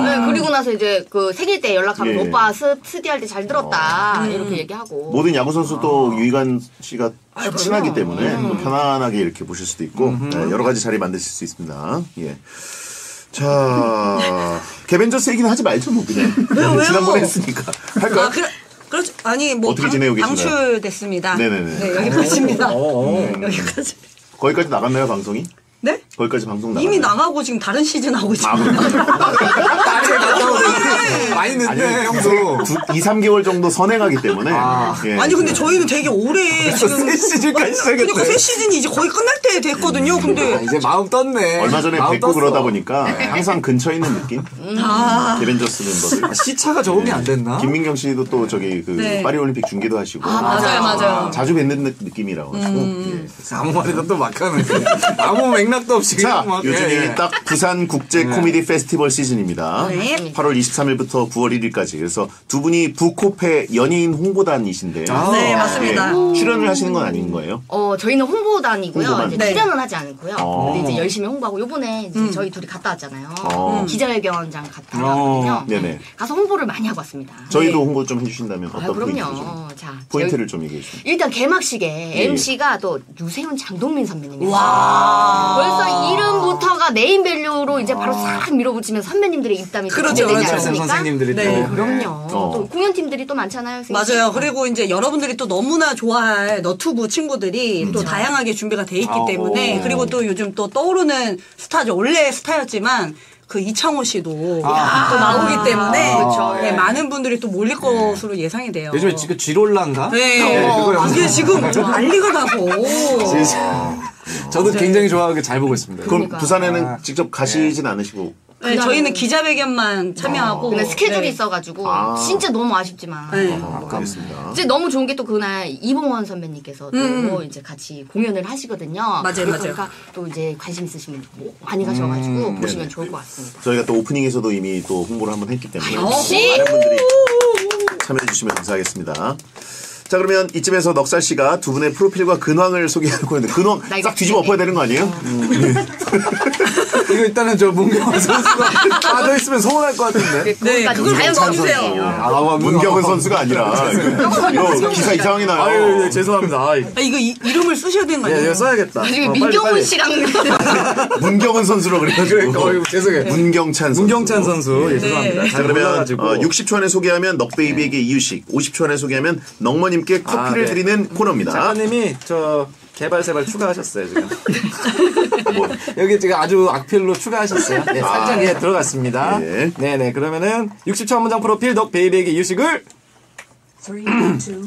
네, 그리고 나서 이제 그 생일 때 연락하면 오빠 스디 할 때 잘 들었다 이렇게 얘기하고 모든 야구 선수 또 유희관 씨가 친하기 때문에 편안하게 이렇게 보실 수도 있고 여러 가지 자리 만드실 수 있습니다. 예. 자 데벤져스 얘기는 하지 말죠 뭐 그냥. 왜요? 지난번에 했으니까 할까요? 그렇죠. 아니 뭐 어떻게 지내고 계시나요? 방출됐습니다. 네네네. 네, 여기까지입니다. 거기까지 나갔나요 방송이? 네? 거기까지 방송 나가 이미 나가고 지금 다른 시즌 하고 있잖아. 많이 늦네 형도. 2, 3개월 정도 선행하기 때문에. 아. 예. 아니 근데 저희는 되게 오래 지금. 새 시즌까지 시작했네. 그러니까 새 시즌이 이제 거의 끝날 때 됐거든요. 근데. 아, 이제 마음 떴네. 얼마 전에 뵙고 그러다 보니까 항상 근처에 있는 느낌? 데벤져스 멤버들. 아, 시차가 적응이 안 됐나? 김민경 씨도 또 저기 그 네. 파리올림픽 중계도 하시고. 아 맞아요 맞아요. 자주 뵙는 느낌이라고. 예. 아무 말이나 또 막 하는 아무 맥락도 없이. 자, 요즘이 예. 딱 부산국제코미디페스티벌 시즌입니다. 네. 8월 23일부터 9월 1일까지. 그래서 두 분이 부코페 연예인 홍보단이신데요. 아, 네, 맞습니다. 네. 출연을 하시는 건 아닌 거예요? 저희는 홍보단이고요. 홍보단. 이제 네. 출연은 하지 않고요. 근데 이제 열심히 홍보하고 요번에 이제 저희 둘이 갔다 왔잖아요. 기자회견장 갔다 왔거든요. 네네. 가서 홍보를 많이 하고 왔습니다. 저희도 네. 홍보 좀 해주신다면 어떤 포인트를 좀, 자, 포인트를 좀 얘기해 주세요. 일단 개막식에 네. MC가 또 유세윤 장동민 선배님이세요. 벌써 이름부터가 네임밸류로 이제 바로 싹 밀어붙이면서 선배님들의 입담이 그렇죠, 되지 않습니까? 그렇죠. 선생님들이 네. 또. 그럼요. 또 공연팀들이 또 많잖아요. 맞아요. 그리고 이제 여러분들이 또 너무나 좋아할 너튜브 친구들이 또 다양하게 준비가 돼 있기 때문에 그리고 또 요즘 또 떠오르는 스타죠. 원래 스타였지만 그 이창호 씨도 또 나오기 때문에 그렇죠. 예, 많은 분들이 또 몰릴 것으로 예상이 돼요. 요즘에 지금 쥐롤란가? 네. 이게 지금 난리가 나고. 저도 굉장히 좋아하게 잘 보고 있습니다. 그럼 그러니까. 부산에는 직접 가시진 않으시고? 네, 저희는 기자회견만 참여하고. 근데 스케줄이 있어가지고 진짜 너무 아쉽지만. 네. 알겠습니다. 이제 너무 좋은 게 또 그날 이봉원 선배님께서 또 이제 같이 공연을 하시거든요. 맞아요, 맞아요. 그러니까 또 이제 관심 있으시면 많이 가셔가지고 보시면 네네. 좋을 것 같습니다. 저희가 또 오프닝에서도 이미 또 홍보를 한번 했기 때문에 많은 분들이 참여해주시면 감사하겠습니다. 자, 그러면 이쯤에서 넉살 씨가 두 분의 프로필과 근황을 소개하고 있는데, 근황 싹 뒤집어 엎어야 되는 거 아니에요? 이거 일단은 저 문경은 선수가 빠져있으면 서운할 것 같은데. 네, 그걸 잘 써주세요. 문경은 선수가 아니라. 이거 기사 이상하게 나요. 아유, 예, 죄송합니다. 아, 이거 이름을 쓰셔야 되는 거 아니에요? 예, 써야겠다. 지금 민경훈 씨랑. 문경은 선수로 그래가지고. 죄송해요. 문경찬 선수. 문경찬 선수. 예, 죄송합니다. 자, 그러면 60초 안에 소개하면 넉베이비에게 이유식, 50초 안에 소개하면 넉머니 님께 커피를 드리는 코너입니다. 작가님이 저 개발세발 추가하셨어요 지금. 뭐. 여기 지금 아주 악필로 추가하셨어요. 네, 살짝 예, 들어갔습니다. 예. 네네. 그러면은 60초 문장 프로필 넉베이비에게 이유식을 3, 2, 1.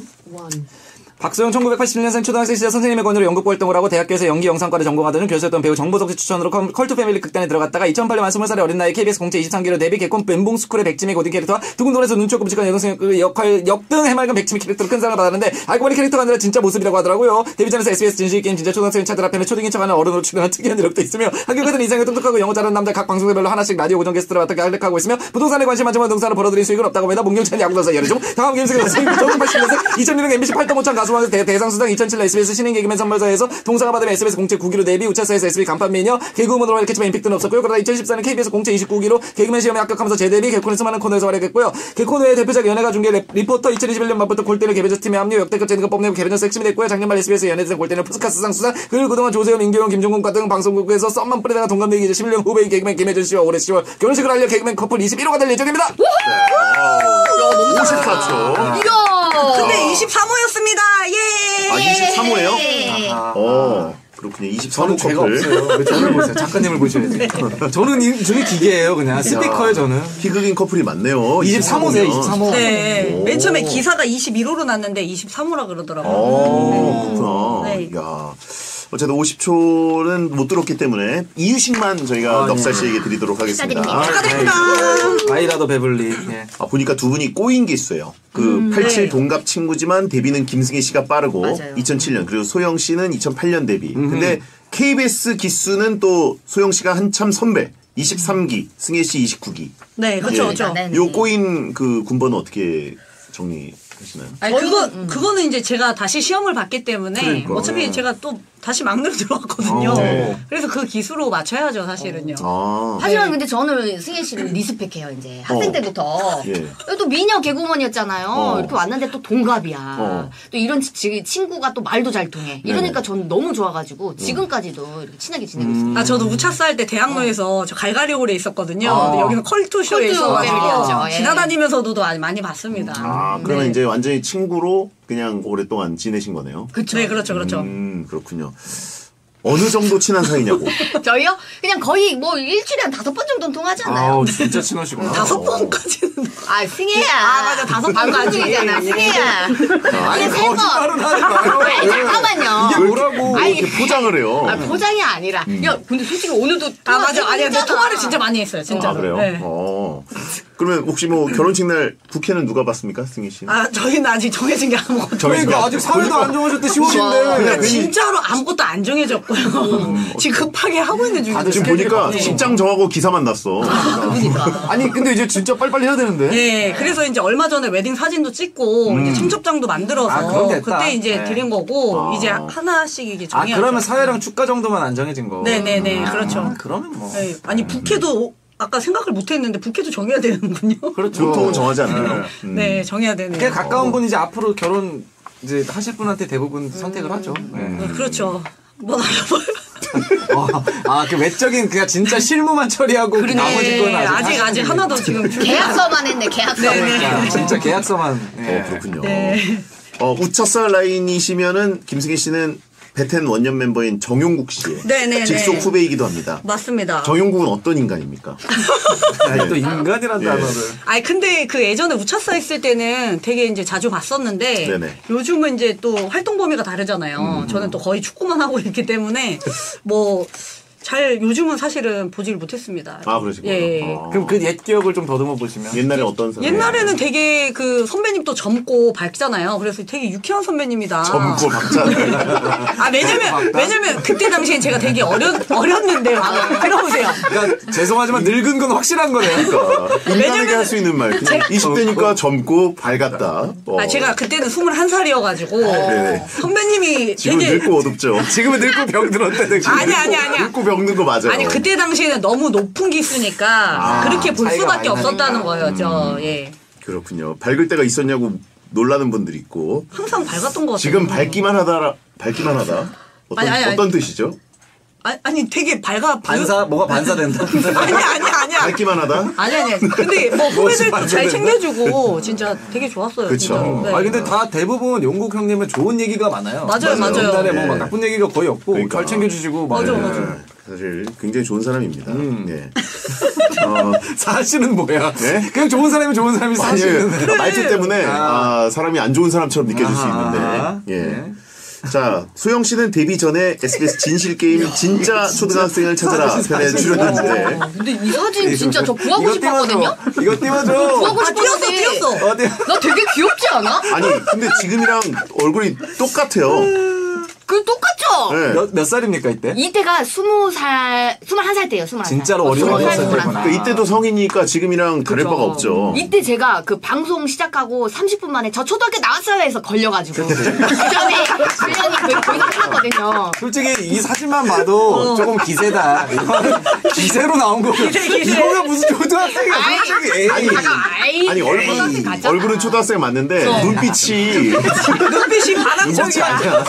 박소영 1981년생 초등학생 시절 선생님의 권유로 연극 활동을 하고 대학교에서 연기 영상과를 전공하던 교수였던 배우 정보석 씨 추천으로 컬투 패밀리 극단에 들어갔다가 2008년 만 20살의 어린 나이 KBS 공채 23기로 데뷔 개콘 멘봉스쿨의 백지미 고딩 캐릭터와 두근두근해서 눈초코 끔찍한 여동생 역할 역등 해맑은 백지미 캐릭터로 큰 사랑을 받았는데 알고 보니 캐릭터가 아니라 진짜 모습이라고 하더라고요. 데뷔 전에서 SBS 진실게임 진짜 초등학생 차들 앞에 초딩인 척하는 어른으로 출연한 특이한 노력도 있으며 한결 같은 이상에 똑똑하고 영어 잘하는 남자 각 방송별로 하나씩 라디오 고정 게스트로 맡아 활약하고 있으며 부동산에 관심 많지만 동산을 벌어들인 수익은 없다고 매달 문경찬 야구단사 열애종 다음 김승혜 선생님 1980년생 2001년 MBC 8.5천 대상수상 2007년 SBS 신인 개그맨 선발자에서 동사가 받으면 SBS 공채 9기로 데뷔 우차사에서 SB 간판맨이며 개그우먼으로 활약했지만 임팩트는 없었고요. 그러다 2014년 KBS 공채 29기로 개그맨 시험에 합격하면서 재데뷔 개콘에서 많은 코너에서 활약했고요. 개콘 외에 대표작 연예가 중계 리포터 2021년 맞부터 골대를 개벤져스 팀에 합류 역대급 재능을 뽐내고 개벤져스 핵심이 됐고요. 작년 말 SBS 연예대상 골대는 포스카스상 수상 그리고 그동안 조세호, 민규형, 김종국과 등 방송국에서 썸만 뿌리다가 동갑내기 이제 11년 후배인 개그맨 김혜선 씨와 올해 10월 결혼식을 알려 개그맨 커플 21호가 될 예정입니다. 근데 23호였습니다. 예. 아 23호예요? 예. 어 그렇군요. 23호 제가 없어요. 저를 보세요. 작가님을 보셔야죠. 네. 저는 기계예요, 그냥 스티커예요, 저는. 희극인 커플이 많네요. 23호세요, 23호. 네. 맨 처음에 기사가 21호로 났는데 23호라 그러더라고요. 오, 네. 그렇구나. 네. 어쨌든 50초는 못 들었기 때문에 이유식만 저희가 넉살 씨에게 드리도록 하겠습니다. 축하드립니다. 아이라도 배불리. 예. 아, 보니까 두 분이 꼬인 게 있어요. 그 87 네. 동갑 친구지만 데뷔는 김승혜 씨가 빠르고 맞아요. 2007년 그리고 소영 씨는 2008년 데뷔. 근데 KBS 기수는 또 소영 씨가 한참 선배. 23기, 승혜 씨 29기. 네, 그렇죠, 예. 그렇죠. 네, 네. 요 꼬인 그 군번은 어떻게 정리? 아니, 그거는 이제 제가 다시 시험을 봤기 때문에 그러니까. 어차피 제가 또 다시 막내로 들어왔거든요. 그래서 그 기수로 맞춰야죠, 사실은요. 하지만 근데 저는 승혜 씨를 리스펙해요, 이제. 학생 때부터. 또 미녀 개그우먼이었잖아요. 이렇게 왔는데 또 동갑이야. 또 이런 친구가 또 말도 잘 통해. 이러니까 저는 너무 좋아가지고 지금까지도 이렇게 친하게 지내고 있습니다. 아, 저도 우차사 할 때 대학로에서 저 갈갈이홀에 있었거든요. 여기는 컬투쇼에서 지나다니면서도 많이 봤습니다. 아, 그러면 이제 완전히 친구로 그냥 오랫동안 지내신 거네요. 그렇죠. 네, 그렇죠. 그렇죠. 그렇군요. 어느 정도 친한 사이냐고. 저희요? 그냥 거의 뭐 일주일에 한 5번 정도는 통하잖아요. 아우, 진짜 친하시구나. 5번까지는. 아, 승혜야. 아, 맞아. 5번까지. 승혜야. 아니, 거짓말은 하지 마요. 아니, 잠깐만요. 이게 뭐라고 아니, 이렇게 포장을 해요. 아, 포장이 아니라. 야, 근데 솔직히 오늘도. 아, 맞아. 아니, 내 통화를 진짜 많이 했어요. 진짜로. 아, 그래요? 네. 어. 그러면 혹시 뭐 결혼식 날 부캐는 누가 봤습니까? 승희 씨. 아, 저희는 아직 정해진 게 아무것도. 그러니까 아직 사회도 안 정해졌대. 10월인데. 그러니까 진짜로 아무것도 안 정해졌고요. 지금 급하게 하고 있는 중이에요. 다들 지금 보니까 직장 정하고 기사만 났어. 아, 그러니까. 아니 근데 이제 진짜 빨리빨리 해야 되는데. 네, 그래서 이제 얼마 전에 웨딩 사진도 찍고 이제 청첩장도 만들어서 그때 이제 드린 거고 이제 하나씩 이게 정해야죠. 아, 그러면 사회랑 축가 정도만 안 정해진 거. 네네네, 그렇죠. 아, 그러면 뭐. 네. 아니 부캐도. 아까 생각을 못했는데 부캐도 정해야 되는군요. 그렇죠. 보통은 정하지 않아요. 네, 정해야 되네요. 그냥 가까운 분이 이제 앞으로 결혼 이제 하실 분한테 대부분 선택을 하죠. 네, 그렇죠. 뭔 알아봐요. 아, 그 외적인 그냥 진짜 실무만 처리하고 그러네. 나머지 건 아직 하나도 지금 계약서만 했네. 계약서만. 진짜 계약서만. 네. 그렇군요. 네. 우차사 라인이시면은 김승혜 씨는. 베텐 원년 멤버인 정용국 씨의 직속 후배이기도 합니다. 맞습니다. 정용국은 어떤 인간입니까? 아니, 또 인간이란 단어를. 아니 근데 그 예전에 우차사 했을 때는 되게 이제 자주 봤었는데 네네. 요즘은 이제 또 활동 범위가 다르잖아요. 저는 또 거의 축구만 하고 있기 때문에 뭐 잘 요즘은 사실은 보질 못했습니다. 아 그러시구나. 예. 아. 그럼 그 옛 기억을 좀 더듬어 보시면 옛날에 어떤 사람? 옛날에는 되게 그 선배님도 젊고 밝잖아요. 그래서 되게 유쾌한 선배님이다. 젊고 밝잖아요. 아 왜냐면 그때 당시엔 제가 되게 어렸는데요. 아, 들어보세요. 그러니까 죄송하지만 늙은 건 확실한 거네요. 그러니까. 인간에게 할 수 있는 말. 20대니까 젊고 밝았다. 아 제가 그때는 21살이어가지고 선배님이 지금 되게 늙고 어둡죠. 지금은 늙고 병들었대. 아니. 늙고 병 없는 거 맞아요. 아니 그때 당시에는 너무 높은 기수니까 그렇게 볼 수밖에 없었다는 거예요. 저 예. 그렇군요. 밝을 때가 있었냐고 놀라는 분들이 있고 항상 밝았던 거 같아요. 지금 밝기만 하다. 어떤 뜻이죠? 아니 되게 밝아 반사 뭐가 반사된다. 아니야. 밝기만 하다. 아니. 근데 뭐 후배들도 잘 챙겨주고 진짜 되게 좋았어요. 그렇죠. 네. 아 근데 다 대부분 용국 형님은 좋은 얘기가 많아요. 맞아요. 옛날에 뭐 막 나쁜 얘기가 거의 없고 그러니까. 잘 챙겨주시고 막. 맞아. 사실 굉장히 좋은 사람입니다. 네. 사실은 뭐야? 네? 그냥 좋은 사람이 사실은 그래. 말투 때문에 사람이 안 좋은 사람처럼 느껴질 수 있는데. 예. 네. 자, 소영 씨는 데뷔 전에 SBS 진실게임 진짜 초등학생을 찾아라 편에 출연했는데. 근데 이 사진 진짜 저 구하고 싶었거든요? 이거 띄워줘. 구하고 싶었는데. 띄웠어. 나 되게 귀엽지 않아? 아니, 근데 지금이랑 얼굴이 똑같아요. 그 똑같죠? 네. 몇 살입니까 이때? 이때가 21살 때예요. 21살. 진짜로 어린 살이구나. 이때도 성인이니까 지금이랑 다를 바가 없죠. 이때 제가 그 방송 시작하고 30분 만에 저 초등학교 나왔어요 해서 걸려가지고 그전에 훈련이 거의 끝났거든요. 솔직히 이 사진만 봐도 조금 기세다. 기세로 나온 거고. 이거가 무슨 초등학생이야? 아니 얼굴은 초등학생 맞는데 눈빛이 바람적이야.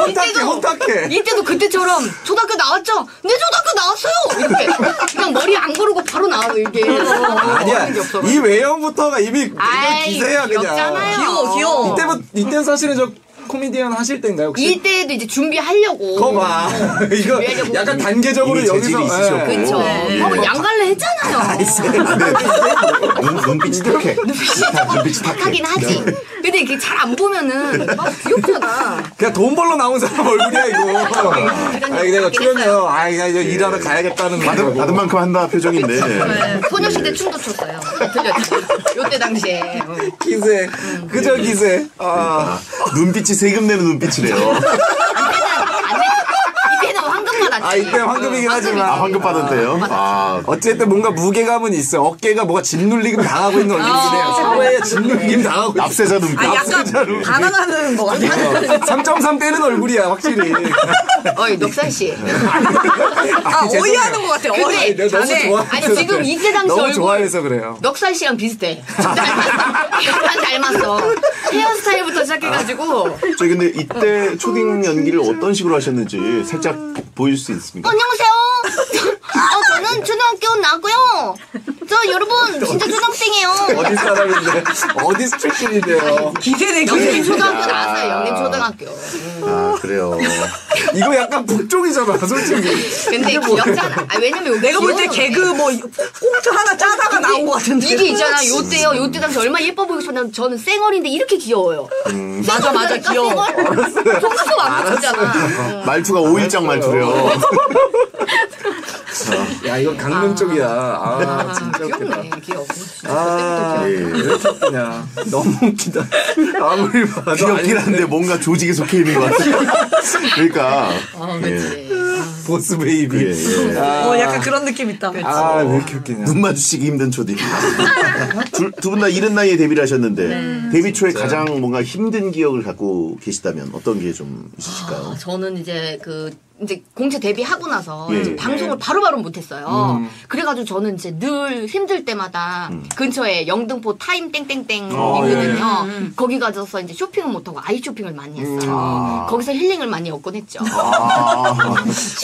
이때도 그때처럼 초등학교 나왔죠? 네 초등학교 나왔어요! 이렇게 그냥 머리 안 고르고 바로 나와요 이게. 아니야 이 외형부터가 이미 기세야 그냥. 귀여워. 이때는 사실은 저 코미디언 하실 때인가요 혹시? 이때도 이제 준비하려고. 거봐. 이거 약간 단계적으로 여기서. 그렇죠. 한번 양갈래 했잖아요. 눈빛이 탁해. 눈빛이 탁하긴 하지. 근데 이게 잘 안 보면은 귀엽잖아. 그냥 돈 벌러 나온 사람 얼굴이야 이거. 아니 내가 출연해요. 아 이거 일하러 가야겠다는 말이고. 받은 만큼 한다 표정인데. 소녀시대 춤도 췄어요. 들렸죠. 이때 당시에. 기세. 그저 기세. 눈빛이 세금 내는 눈빛이래요. 이때는 황금 받았지. 아 이때 황금이긴 하지만. 아 황금 받았대요. 아 어쨌든 뭔가 무게감은 있어. 어깨가 뭐가 짓눌리금 당하고 있는 얼굴이래요. 사회에 짓눌리금 당하고. 납세자 눈빛. 아 약간 반항하는 거 같아. 3.3 때는 얼굴이야 확실히. 어이 넉살 씨. 아 오해하는 거 같아. 근데 너무 좋아해서. 아니 지금 이때 당시 얼굴. 너무 좋아해서 그래요. 넉살 씨랑 비슷해. 약간 닮았어. 헤어스타일부터 시작해가지고. 저희 근데 이때 초딩 연기를 어떤 식으로 하셨는지 살짝 보여줄 수 있습니까? 안녕하세요. 저는 초등학교 나왔고요. 저 저 여러분 진짜 초등학생이에요. 어디 사람인데? 어디 출신인데요? 기세대 영림초등학교 나왔어요. 영림초등학교. 아 그래요. 이거 약간 북쪽이잖아 솔직히. 근데 귀엽잖아. 아, 왜냐면 내가 볼 때 개그 뭐 꽁트 하나 짜다가 나온 것 같은데. 이게 있잖아. 요때요. 요때 당시 얼마나 예뻐 보이고 싶었는데 저는 쌩얼인데 이렇게 귀여워요. 맞아 맞아 귀여워. 속수 완벽하잖아. 말투가 오일장 말투래요. 야 이건 강릉 쪽이야. 아 진짜 귀엽네. 귀여워. 아 예. 왜 웃기냐. 너무 웃기다. 아무리 봐도 귀엽긴 한데 뭔가 조직에 속해 있는 것 같아. 그러니까. 아 그렇지. 예. 보스 베이비. 예, 예. 아, 약간 그런 느낌 있다. 아 왜 이렇게 웃기냐. 눈 마주치기 힘든 초딩. 두 분 다 이른 나이에 데뷔를 하셨는데 데뷔 초에 진짜. 가장 뭔가 힘든 기억을 갖고 계시다면 어떤 게 좀 있으실까요? 아, 저는 이제 공채 데뷔하고 나서 예, 이제 방송을 예. 바로바로 못했어요. 그래가지고 저는 이제 늘 힘들 때마다 근처에 영등포 타임 땡땡땡 있거든요. 예. 거기 가서 이제 쇼핑을 못하고 아이 쇼핑을 많이 했어요. 거기서 힐링을 많이 얻곤 했죠. 아,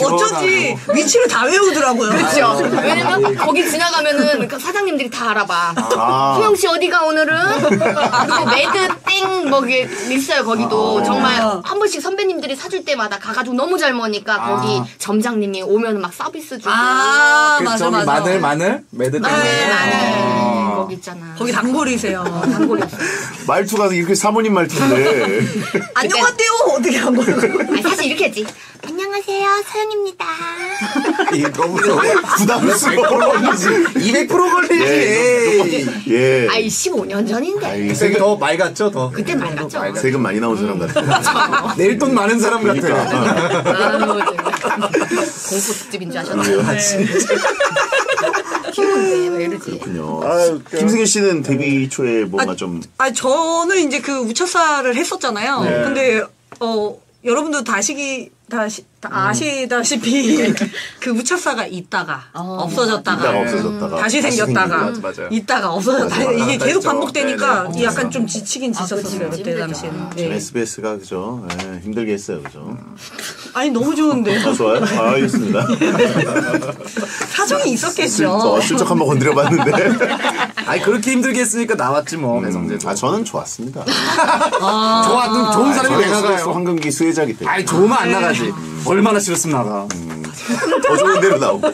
어쩐지 위치를 다 외우더라고요. 그렇죠. 왜냐면 거기 지나가면은 사장님들이 다 알아봐. 소영 씨 어디가 오늘은? 그리고 매드 땡 뭐 있어요. 거기도 정말 한 번씩 선배님들이 사줄 때마다 가가지고 너무 잘 먹으니까 거기 점장님이 오면 막 서비스 주고. 아, 맞아, 맞아. 마늘? 매드 땡 마늘. 거기 있잖아. 거기 단골이세요. 단골이었어. 말투가 이렇게 사모님 말투인데. 안녕하세요! 어떻게 한 거예요? 사실 이렇게 했지. 안녕하세요, 서영입니다. 이게 너무 부담스러워. 200% 걸리지. 예. 아이, 15년 전인데. 그때 더 맑았죠, 더. 그때 맑았죠. 세금 많이 나온 사람 같아. 내일 돈 많은 사람 같아. 공포집인 줄 아셨나요? 아, 진짜. 키운데 왜 이러지? 그렇군요. 아유, 김승혜 씨는 데뷔 초에 뭔가 좀. 아, 저는 이제 그 우차사를 했었잖아요. 네. 근데, 여러분도 다 아시다시피 그 우차사가 있다가 없어졌다가 다시 생겼다가 있다가 없어졌다가 이게 계속 반복되니까 네네. 약간 좀 지치긴 지쳤어요. 그때 당시에는. 네. SBS가 그죠? 네, 힘들게 했어요. 그죠? 아니 너무 좋은데. 아, 좋아요? 아, 알겠습니다. 사정이 있었겠죠. 실적 한번 건드려봤는데. 아니 그렇게 힘들게 했으니까 나왔지 뭐. 배성재도. 아 저는 좋았습니다. 좋은 사람이 내가 가요. 황금기 수혜자기 때문에. 아니 좋으면 안 나가지. 얼마나 싫었으면 나가. 더 좋은 데로 나오고.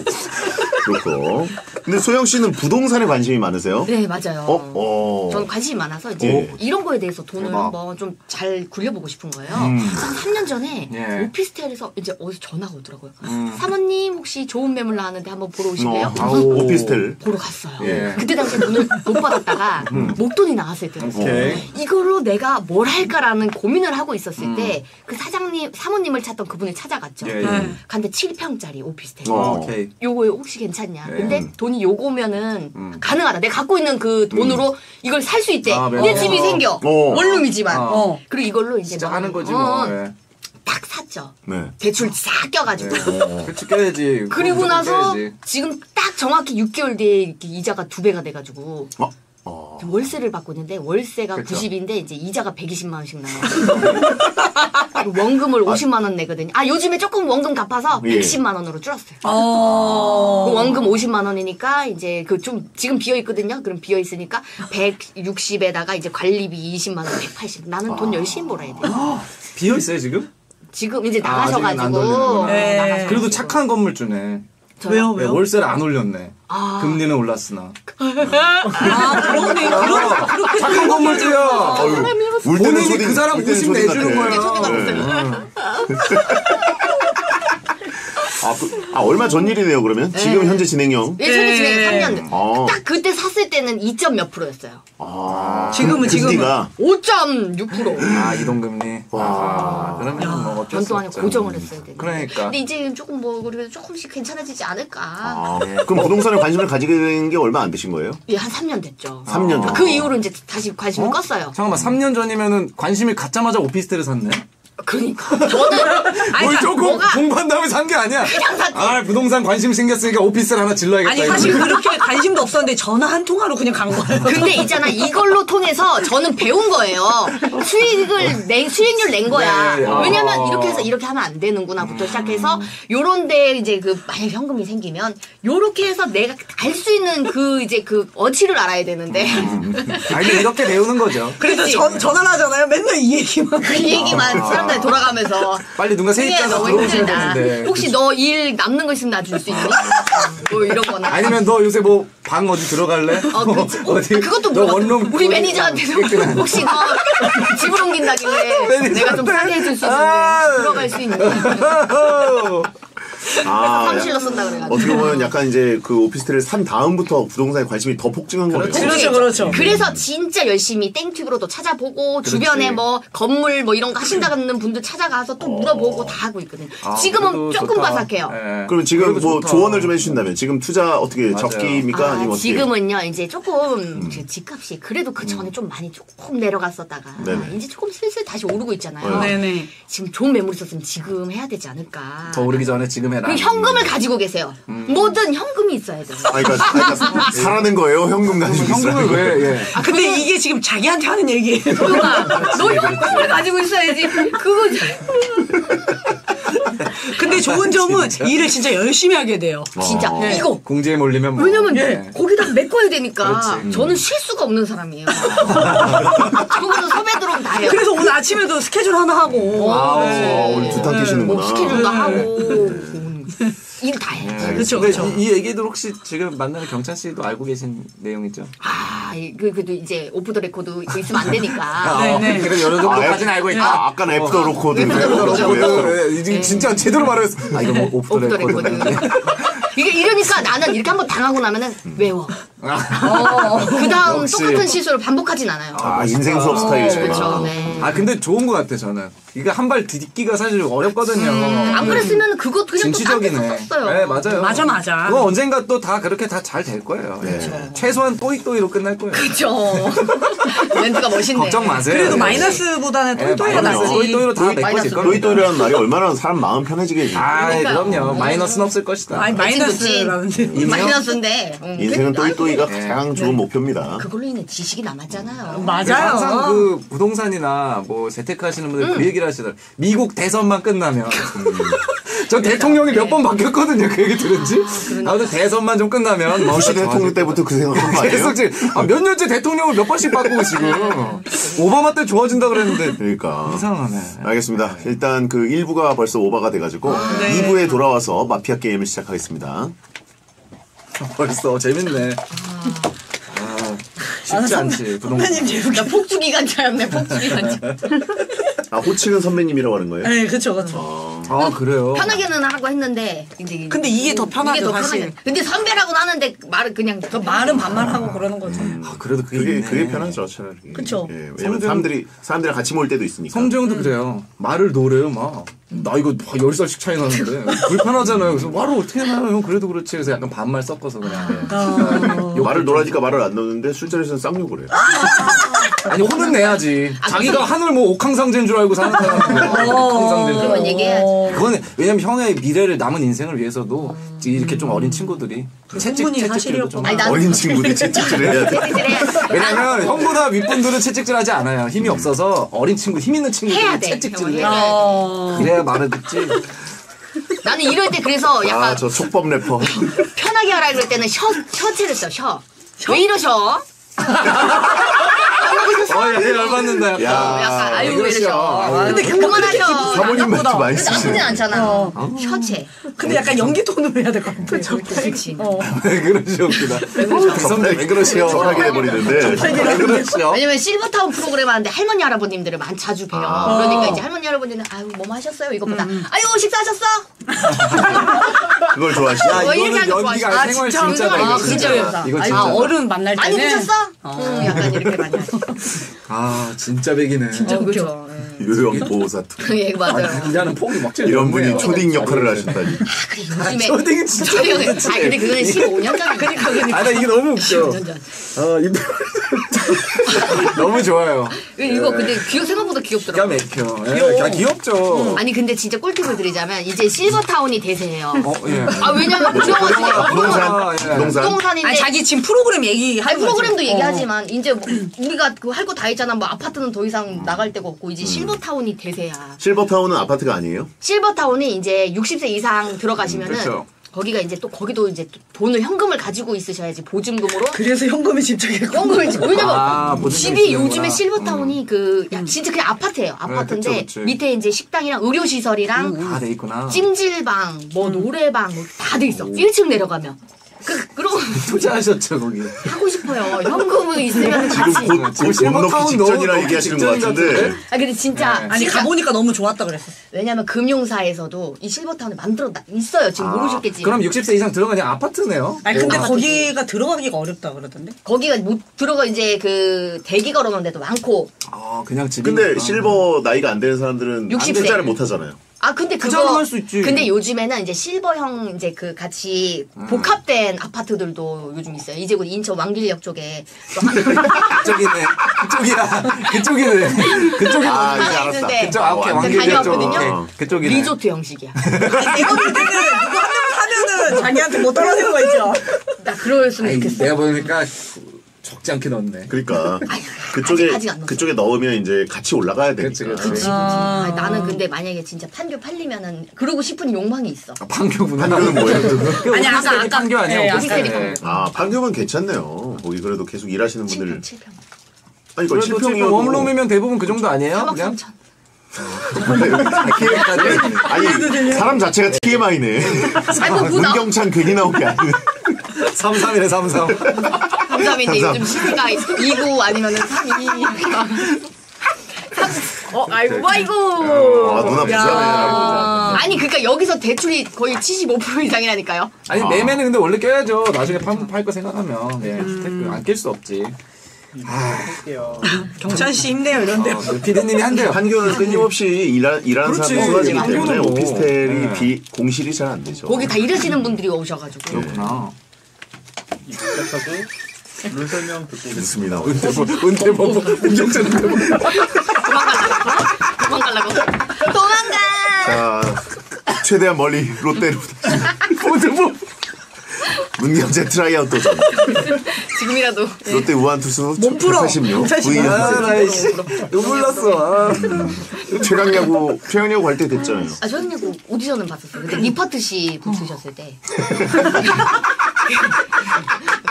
그렇고. 근데 소영 씨는 부동산에 관심이 많으세요? 네, 맞아요. 저는 관심이 많아서 이제 이런 거에 대해서 돈을 한번 좀 잘 굴려보고 싶은 거예요. 한 3년 전에 오피스텔에서 이제 어디서 전화가 오더라고요. 사모님 혹시 좋은 매물 나왔는데 한번 보러 오실래요? 오피스텔. 보러 갔어요. 예. 그때 당시에 돈을 못 받았다가 목돈이 나왔을 때였어요. 이걸로 내가 뭘 할까라는 고민을 하고 있었을 때 그 사장님, 사모님을 찾던 그분을 찾아갔죠. 근데 7평짜리 오피스텔. 요거 혹시 괜찮냐? 근데 돈이 요거면은 가능하다. 내가 갖고 있는 그 돈으로 이걸 살 수 있대. 내 집이 생겨. 원룸이지만. 그리고 이걸로 이제 진짜 하는 거지 뭐. 딱 샀죠. 대출 싹 껴가지고. 대출 껴야지. 그리고 나서 깨야지. 지금 딱 정확히 6개월 뒤에 이자가 2배가 돼가지고. 월세를 받고 있는데 월세가 그쵸? 90인데 이제 이자가 120만 원씩 나와요. 원금을 50만 원 내거든요. 아 요즘에 조금 원금 갚아서 110만 원으로 줄었어요. 그 원금 50만 원이니까 이제 그 좀 지금 비어 있거든요. 그럼 비어 있으니까 160에다가 이제 관리비 20만 원, 180. 나는 돈 열심히 벌어야 돼요. 비어 있어요 지금? 지금 이제 나가셔가지고. 그래도 착한 건물주네. 왜요? 월세를 안 올렸네. 금리는 올랐으나. 그러네. 그렇게 착한 건물주야. 본인이 그 사람 50 내주는 거야. 얼마 전 일이네요, 그러면? 지금 현재 진행형? 현재 진행형 3년. 딱 그때 샀을 때는 2점 몇 프로였어요. 지금은 5.6%. 아, 이동금리. 와. 그러면 뭐 어쩔 수 없죠. 전 동안에 고정을 했어야 되는데. 그러니까. 근데 이제 조금 뭐, 그래도 조금씩 괜찮아지지 않을까. 그럼 부동산에 관심을 가지게 된 게 얼마 안 되신 거예요? 예, 한 3년 됐죠. 3년 전. 그 이후로 이제 다시 관심을 껐어요. 잠깐만, 3년 전이면은 관심을 갖자마자 오피스텔을 샀네? 그러니까. 뭘 조금 공부한 다음에 산 게 아니야. 아, 부동산 관심 생겼으니까 오피스를 하나 질러야겠다. 아니, 사실 그렇게 관심도 없었는데 전화 한 통화로 그냥 간 거예요. 근데 있잖아, 이걸로 통해서 저는 배운 거예요. 수익률 낸 거야. 네, 왜냐면 이렇게 해서 이렇게 하면 안 되는구나부터 시작해서 요런데 이제 그 만약에 현금이 생기면 요렇게 해서 내가 갈 수 있는 그 이제 그 어치를 알아야 되는데. 아니, 이렇게 배우는 거죠. 그래서 전화를 하잖아요. 맨날 이 얘기만. 그 얘기만. 사람들 돌아가면서 빨리 누가 세입자서 들어오셔야 되는데 혹시 너 일 남는 거 있으면 나 줄 수 있니? 뭐 이런 거나 아니면 너 요새 뭐 방 어디 들어갈래? 어, 그렇지. 그것도 물어봤어. 우리 매니저한테도 혹시 너 집을 옮긴다길래 내가 좀 상의해줄 수 있는데 들어갈 수 있니? 아, 사무실로 쓴다 그래가지고. 어떻게 보면 약간 이제 그 오피스텔을 산 다음부터 부동산에 관심이 더 폭증한 거예요. 그렇죠, 그렇죠. 그래서 진짜 열심히 땡튜브로도 찾아보고 그렇지. 주변에 뭐 건물 뭐 이런 거 하신다는 분들 찾아가서 또 물어보고 다 하고 있거든요. 아, 지금은 조금 좋다. 바삭해요. 네. 그럼 지금 뭐 좋다. 조언을 좀 해주신다면 지금 투자 어떻게 맞아요. 적기입니까? 아, 아니면 지금은요 어떻게? 이제 조금 집값이 그래도 그 전에 좀 많이 조금 내려갔었다가 네네. 이제 조금 슬슬 다시 오르고 있잖아요. 네네. 지금 좋은 매물이 있었으면 지금 해야 되지 않을까. 더 오르기 전에 지금 해라. 현금을 가지고 계세요. 뭐든 현금이 있어야 돼요. 아, 그러니까 사라는 거예요. 현금 가지고 있어요. 현금을 왜? 예. 아, 근데 이게 지금 자기한테 하는 얘기예요. 누가? 너 현금을 가지고 있어야지. 그거. 근데 좋은 점은 진짜? 일을 진짜 열심히 하게 돼요. 진짜 네. 이거 공제에 몰리면 뭐. 왜냐면 네. 거기다 메꿔야 되니까 저는 쉴 수가 없는 사람이에요. 저거는 섭외 들어오면 다 해요. 그래서 오늘 아침에도 스케줄 하나 하고 오늘 두탕 뛰시는구나. 스케줄도 하고 일 다 해요. 그렇죠. 이 얘기들 혹시 지금 만나는 경찬 씨도 알고 계신 내용이죠? 아, 그래도 이제 오프 더 레코드 있으면 안 되니까. 네네. 그래도 여러 정도까지는 알고 있다. 아까 애프 더 레코드. 진짜 제대로 말했어. 아, 이거 뭐 오프 더 레코드. 이게 이러니까 나는 이렇게 한번 당하고 나면은 외워. 그 다음 똑같은 실수를 반복하진 않아요. 아, 인생 수업 스타일이구나. 아, 근데 좋은 것 같아, 저는. 이거 한 발 디디기가 사실 어렵거든요. 안 그랬으면 그것 그냥 또 딴 게 썼어요. 네, 맞아요. 맞아. 그거 언젠가 또 다 그렇게 다 잘 될 거예요. 네. 네. 최소한 또이또이로 끝날 거예요. 그렇죠. 멘트가 멋있네. 걱정 마세요. 그래도 마이너스보다는 또이또이가 낫지. 또이또이로 다 메꿔질 거예요. 또이또이라는 말이 얼마나 사람 마음 편해지게. 아, 그럼요. 마이너스는 없을 것이다. 아니, 마이너스라는데. 마이너스인데. 인생은 또이또이가 가장 좋은 목표입니다. 그걸로 인해 지식이 남았잖아요. 맞아요. 항상 그 부동산이나 뭐 재테크하시는 분들 그 얘기 하시더라고요. 미국 대선만 끝나면 전 대통령이 몇 번 바뀌었거든요. 그 얘기 들은지. 아무튼 대선만 좀 끝나면 부시 대통령 때부터 그 생각한 거 아니에요? 계속 몇 년째 대통령을 몇 번씩 바꾸고 지금 오바마 때 좋아진다 그랬는데 그러니까 이상하네. 알겠습니다. 일단 그 1부가 벌써 오바가 돼가지고 2부에 돌아와서 마피아 게임을 시작하겠습니다. 벌써 재밌네. 쉽지 않지. 선배님 재밌다. 폭주기관차였네. 폭주기관차. 아, 호칭은 선배님이라고 하는 거예요? 네, 그렇죠. 아, 그래요. 편하게는 하고 했는데 이제 근데 이게 더 편하죠, 사실. 근데 선배라고는 하는데 말은 그냥 그 말은 반말하고 그러는 거죠. 아, 그래도 그게 편하죠, 차라리. 그렇죠. 예, 왜냐면 사람들이랑 같이 모일 때도 있으니까. 성재형도 그래요. 말을 노래요, 막. 나 이거 10살씩 차이 나는데 불편하잖아요. 그래서 말을 어떻게 해놔요, 형. 그래도 그렇지. 그래서 약간 반말 섞어서 그냥. 말을 놀아니까 말을 안 넣는데 술자리에서는 쌍욕을 해요. 아니, 혼은 내야지. 자기가 하늘 뭐 옥황상제인 줄 알고 사는 사람이고 옥황상제인 줄 알고. 얘기해야지. 그건 왜냐면 형의 미래를 남은 인생을 위해서도 이렇게 좀 어린 친구들이 채찍질도 좀 어린 친구들이 채찍질을 해야 돼. 왜냐면 형보다 윗분들은 채찍질하지 않아요. 힘이 없어서 어린 친구, 힘 있는 친구들은 채찍질을 해야 돼. 그래야 말을 듣지. 나는 이럴 때 그래서 약간 아, 저 속법 래퍼 편하게 하라 그럴 때는 혀채를 써. 혀? 왜 이러셔? 얘 열받는다. 약간 아유 왜 이러셔. 근데 그만하셔. 사모님 말도 많이 쓰시네. 나쁘진 않잖아. 혀채. 근데 약간 연기 톤으로 해야 될 것 같아. 그렇지. 왜 그러시옵니다. 왜 그러시오. 하게 해버리는데. 왜냐면 실버타운 프로그램 하는데 할머니 할아버님들을 자주 봬요. 그러니까 이제 할머니 할아버지는 아유 뭐뭐 하셨어요? 이거보다 아유 식사하셨어? 그걸 좋아하시죠? 이거는 연기가 생활 진짜 배기. 아, 어른 만날 때는 많이 드셨어? 약간 이렇게 많이 하죠. 아, 진짜 백이네. 진짜 그렇죠. 유형 보호사투. 예, 맞아요. 인자는 폭이 막 이런 분이 초딩 역할을 하셨다니. 아, 그래 요즘에 초딩 진짜. 아, 근데 그건 15년 전이니까. 아, 나 이게 너무 웃겨. 아, 너무 좋아요. 이거 네. 근데 생각보다 귀엽더라고요. 기가 막혀. 귀여워. 야, 귀엽죠. 아니 근데 진짜 꿀팁을 드리자면 이제 실버타운이 대세예요. 예. 아 왜냐면 부정원이에요. 부동산인데 아니, 자기 지금 프로그램 얘기하는 거지. 프로그램도 얘기하지만 이제 우리가 그 할 거 다 했잖아. 뭐 아파트는 더 이상 나갈 데가 없고 이제 실버타운이 대세야. 실버타운은 아파트가 아니에요? 실버타운은 이제 60세 이상 들어가시면은 그렇죠. 거기가 이제 또 거기도 이제 돈을 현금을 가지고 있으셔야지 보증금으로. 그래서 현금이 집착했고. 현금이 집착. 왜냐면 집이 요즘에 실버타운이 그 진짜 그냥 아파트예요. 아파트인데 그쵸, 그쵸. 밑에 이제 식당이랑 의료시설이랑 다 돼 있구나. 찜질방, 뭐 노래방 뭐 다 돼 있어. 1층 내려가면. 그럼 투자하셨죠 거기. 하고 싶어요. 현금은 있으면 같이. 실버타운 직전이라 얘기하시는 것 같은데. 아 근데 진짜 아니 가보니까 너무 좋았다 그랬어. 왜냐면 금융사에서도 이 실버타운을 만들어 있어요. 지금 모르셨겠지. 그럼 60세 이상 들어가는 아파트네요. 아니 근데 거기가 들어가기가 어렵다 그러던데. 거기가 못 들어가 이제 그 대기 걸어놓은 데도 많고. 아 그냥 집. 근데 실버 나이가 안 되는 사람들은 60세 투자를 못 하잖아요. 아 근데 그거 할 수 있지. 근데 요즘에는 이제 실버형 이제 그 같이 복합된 아파트들도 요즘 있어요. 이제 곧 인천 왕길역 쪽에 그쪽이네. 그쪽이야. 그쪽이네. 그쪽이 하나 있는데 그쪽 다녀왔거든요. 그쪽이네. 리조트 형식이야. 이거는 되게 누구 한 명 사면은 자기한테 뭐 떨어지는 거 있죠. 나 그랬으면 좋겠어. 내가 보니까. 적지 않게 넣었네. 그러니까 그쪽에 아직 넣으면 이제 같이 올라가야 되니까. 그렇지. 아 나는 근데 만약에 진짜 판교 팔리면은 그러고 싶은 욕망이 있어. 아, 판교구나. 나는 뭐야? 아니 아까 판교 아니야. 네. 아 판교는 괜찮네요. 거기 그래도 계속 일하시는 분들. 7평. 아니 이거 7평이요. 웜룸이면 대부분 그 정도 아니에요? 3억 3천. 아니 사람 자체가 TMI네. 문경찬 괜히 나온 게 아니네. 33이래 33. 33인데 요즘 시기가 2고 아니면은 3이. 아이고 아이고. 아 누나 부자네. 아니 그러니까 여기서 대출이 거의 75% 이상이라니까요. 아니 매매는 근데 원래 껴야죠. 나중에 팔 거 생각하면 예, 안 낄 수 없지. 할게요. 경찬 씨 힘내요 이런데. 피디님이 한대요. 판교는 끊임없이 일하는 사람이 쏟아지기 때문에 오피스텔이 공실이 잘 안 되죠. 거기 다 일하시는 분들이 오셔가지고. 그렇구나. 입학하고 룰 설명 듣고 있습니다. 문경찬 도망가려고. 도망가. 자 최대한 멀리 롯데로. 문경찬 트라이아웃 도전. 지금이라도. 롯데 우한 투수 186. 너 몰랐어. 최강야구 할 때 됐잖아요. 아 최강야구 오디션은 봤었어요. 근데 니퍼트 씨 붙으셨을 때.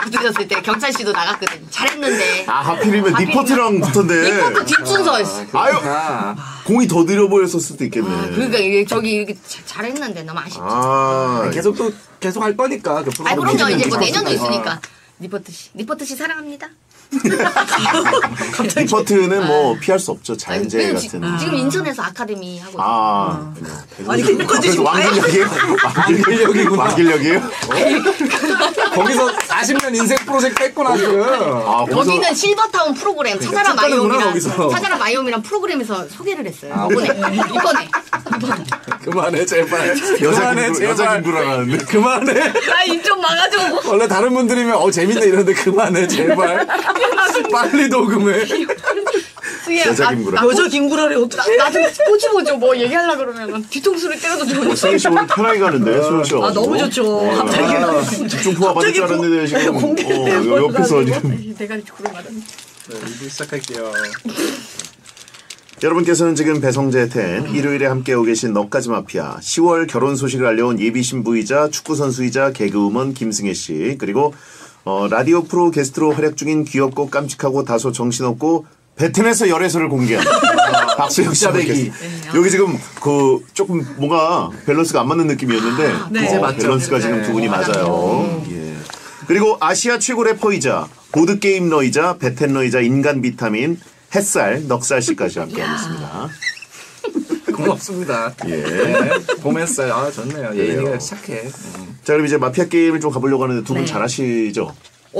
붙으셨을 때 경찬 씨도 나갔거든. 잘했는데. 아 하필이면 니퍼트랑 붙었네. 니퍼트 뒷순서였어. 아유. 공이 더 느려 보였을 수도 있겠네. 아, 그러니까 이게 저기 이렇게 잘했는데 너무 아쉽지. 아 계속 또 계속 할 거니까. 그 아 그럼요. 이제 뭐 내년도 있으니까. 니퍼트 씨 사랑합니다. 니퍼트는 뭐 피할 수 없죠. 자연재해 같은. 지금 인천에서 아카데미 하고 있어요. 아니 그거까지 지금 왕길역이에요? 거기서 40년 인생 프로젝트 했구나 지금. 거기는 실버타운 프로그램 찾아라 마이홈이랑 프로그램에서 소개를 했어요. 이번에. 그만해 제발. 여자 김구라 가는데 그만해. 나 입 좀 막아줘. 원래 다른 분들이면 재밌네 이러는데 그만해 제발. 빨리 녹음해. 여자 김구라를 어떻게 나 좀 꼬집어줘. 뭐 얘기하려 그러면 뒤통수를 때려도 좋은데. 소영 씨 오늘 편하게 가는데 소영 씨. 아 너무 좋죠. 갑자기 중포화 받을 줄 알았는데 지금 옆에서 지금. 대가리 구름 맞았네. 네, 2부 시작할게요. 여러분께서는 지금 배성재 텐 일요일에 함께하고 계신 넉가지 마피아 10월 결혼 소식을 알려온 예비 신부이자 축구선수이자 개그우먼 김승혜 씨 그리고 라디오 프로 게스트로 활약 중인 귀엽고 깜찍하고 다소 정신없고 베트남에서 열애설을 공개한 박소영 씨 대기 여기 지금 그 조금 뭔가 밸런스가 안 맞는 느낌이었는데 네. 이제 맞죠. 밸런스가 네. 지금 두 분이 맞아요. 예. 그리고 아시아 최고 래퍼이자 보드게임러이자 베텐러이자 인간 비타민 햇살, 넉살 씨까지 함께하고 있습니다. 고맙습니다. 예. 봄 햇살, 좋네요. 예인이가 착해. 자, 그럼 이제 마피아 게임을 좀 가보려고 하는데 두 분 잘하시죠?